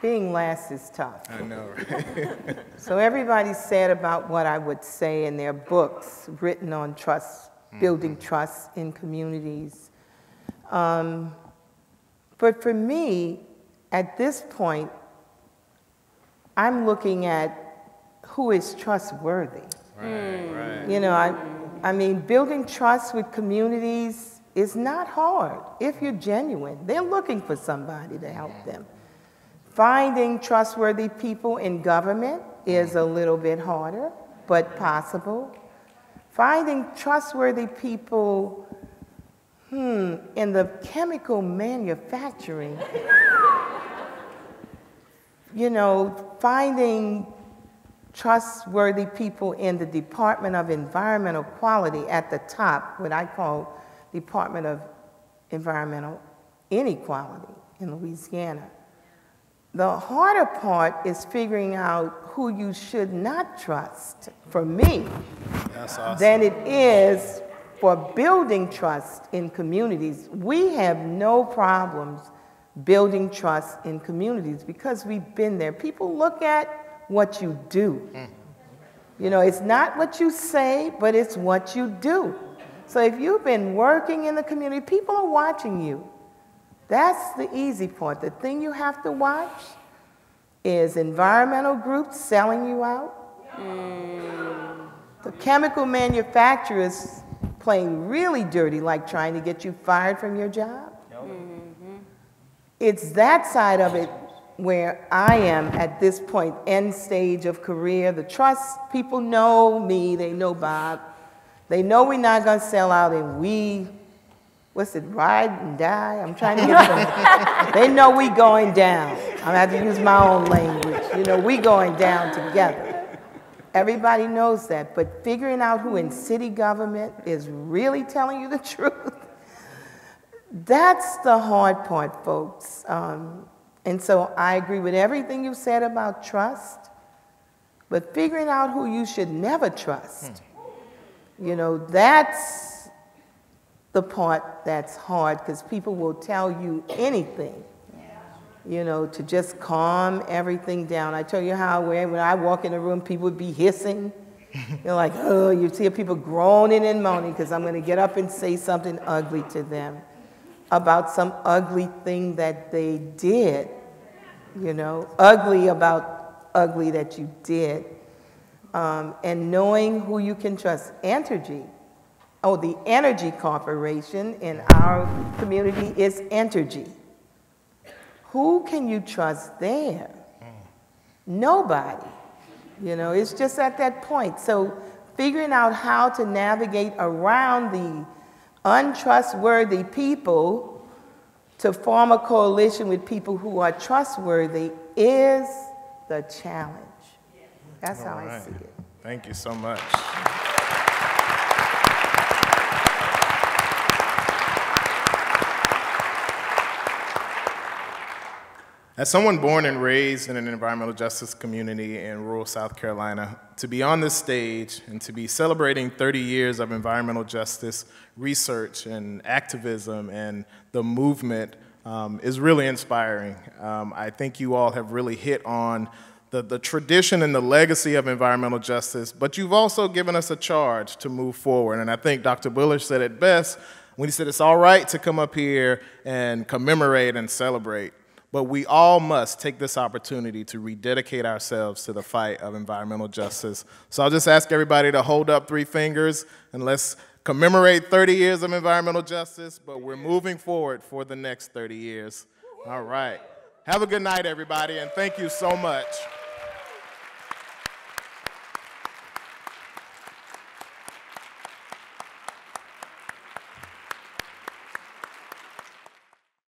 Being last is tough. I know, right? So everybody said about what I would say in their books written on trust, building trust in communities. But for me, at this point, I'm looking at who is trustworthy. Right. You know, I mean, building trust with communities is not hard if you're genuine. They're looking for somebody to help them. Finding trustworthy people in government is a little bit harder, but possible. Finding trustworthy people in the chemical manufacturing, you know, finding trustworthy people in the Department of Environmental Quality at the top, what I call Department of Environmental Inequality in Louisiana. The harder part is figuring out who you should not trust, for me, that's awesome, than it is for building trust in communities. We have no problems building trust in communities because we've been there. People look at what you do. You know, it's not what you say, but it's what you do. So if you've been working in the community, people are watching you. That's the easy part. The thing you have to watch is environmental groups selling you out. The chemical manufacturers playing really dirty, like trying to get you fired from your job. It's that side of it where I am at this point, end stage of career. The trust, people know me, they know Bob. They know we're not going to sell out, and we, what's it, ride and die? I'm trying to get them. They know we going down. I'm going to have to use my own language. You know, we going down together. Everybody knows that, but figuring out who in city government is really telling you the truth, that's the hard part, folks. And so I agree with everything you said about trust, but figuring out who you should never trust, you know, that's the part that's hard, because people will tell you anything, you know, to just calm everything down. I tell you how, when I walk in a room, people would be hissing. You're like, oh, you'd hear people groaning and moaning because I'm going to get up and say something ugly to them about some ugly thing that they did, you know, ugly about ugly that you did. And knowing who you can trust. Entergy. Oh, the Energy Corporation in our community is Entergy. Who can you trust there? Nobody. You know, it's just at that point. So figuring out how to navigate around the untrustworthy people to form a coalition with people who are trustworthy is the challenge. That's how I see it. Thank you so much. As someone born and raised in an environmental justice community in rural South Carolina, to be on this stage and to be celebrating 30 years of environmental justice research and activism and the movement is really inspiring. I think you all have really hit on the tradition and the legacy of environmental justice, but you've also given us a charge to move forward. And I think Dr. Bullard said it best when he said it's all right to come up here and commemorate and celebrate. But we all must take this opportunity to rededicate ourselves to the fight of environmental justice. So I'll just ask everybody to hold up three fingers and let's commemorate 30 years of environmental justice, but we're moving forward for the next 30 years. All right. Have a good night, everybody, and thank you so much.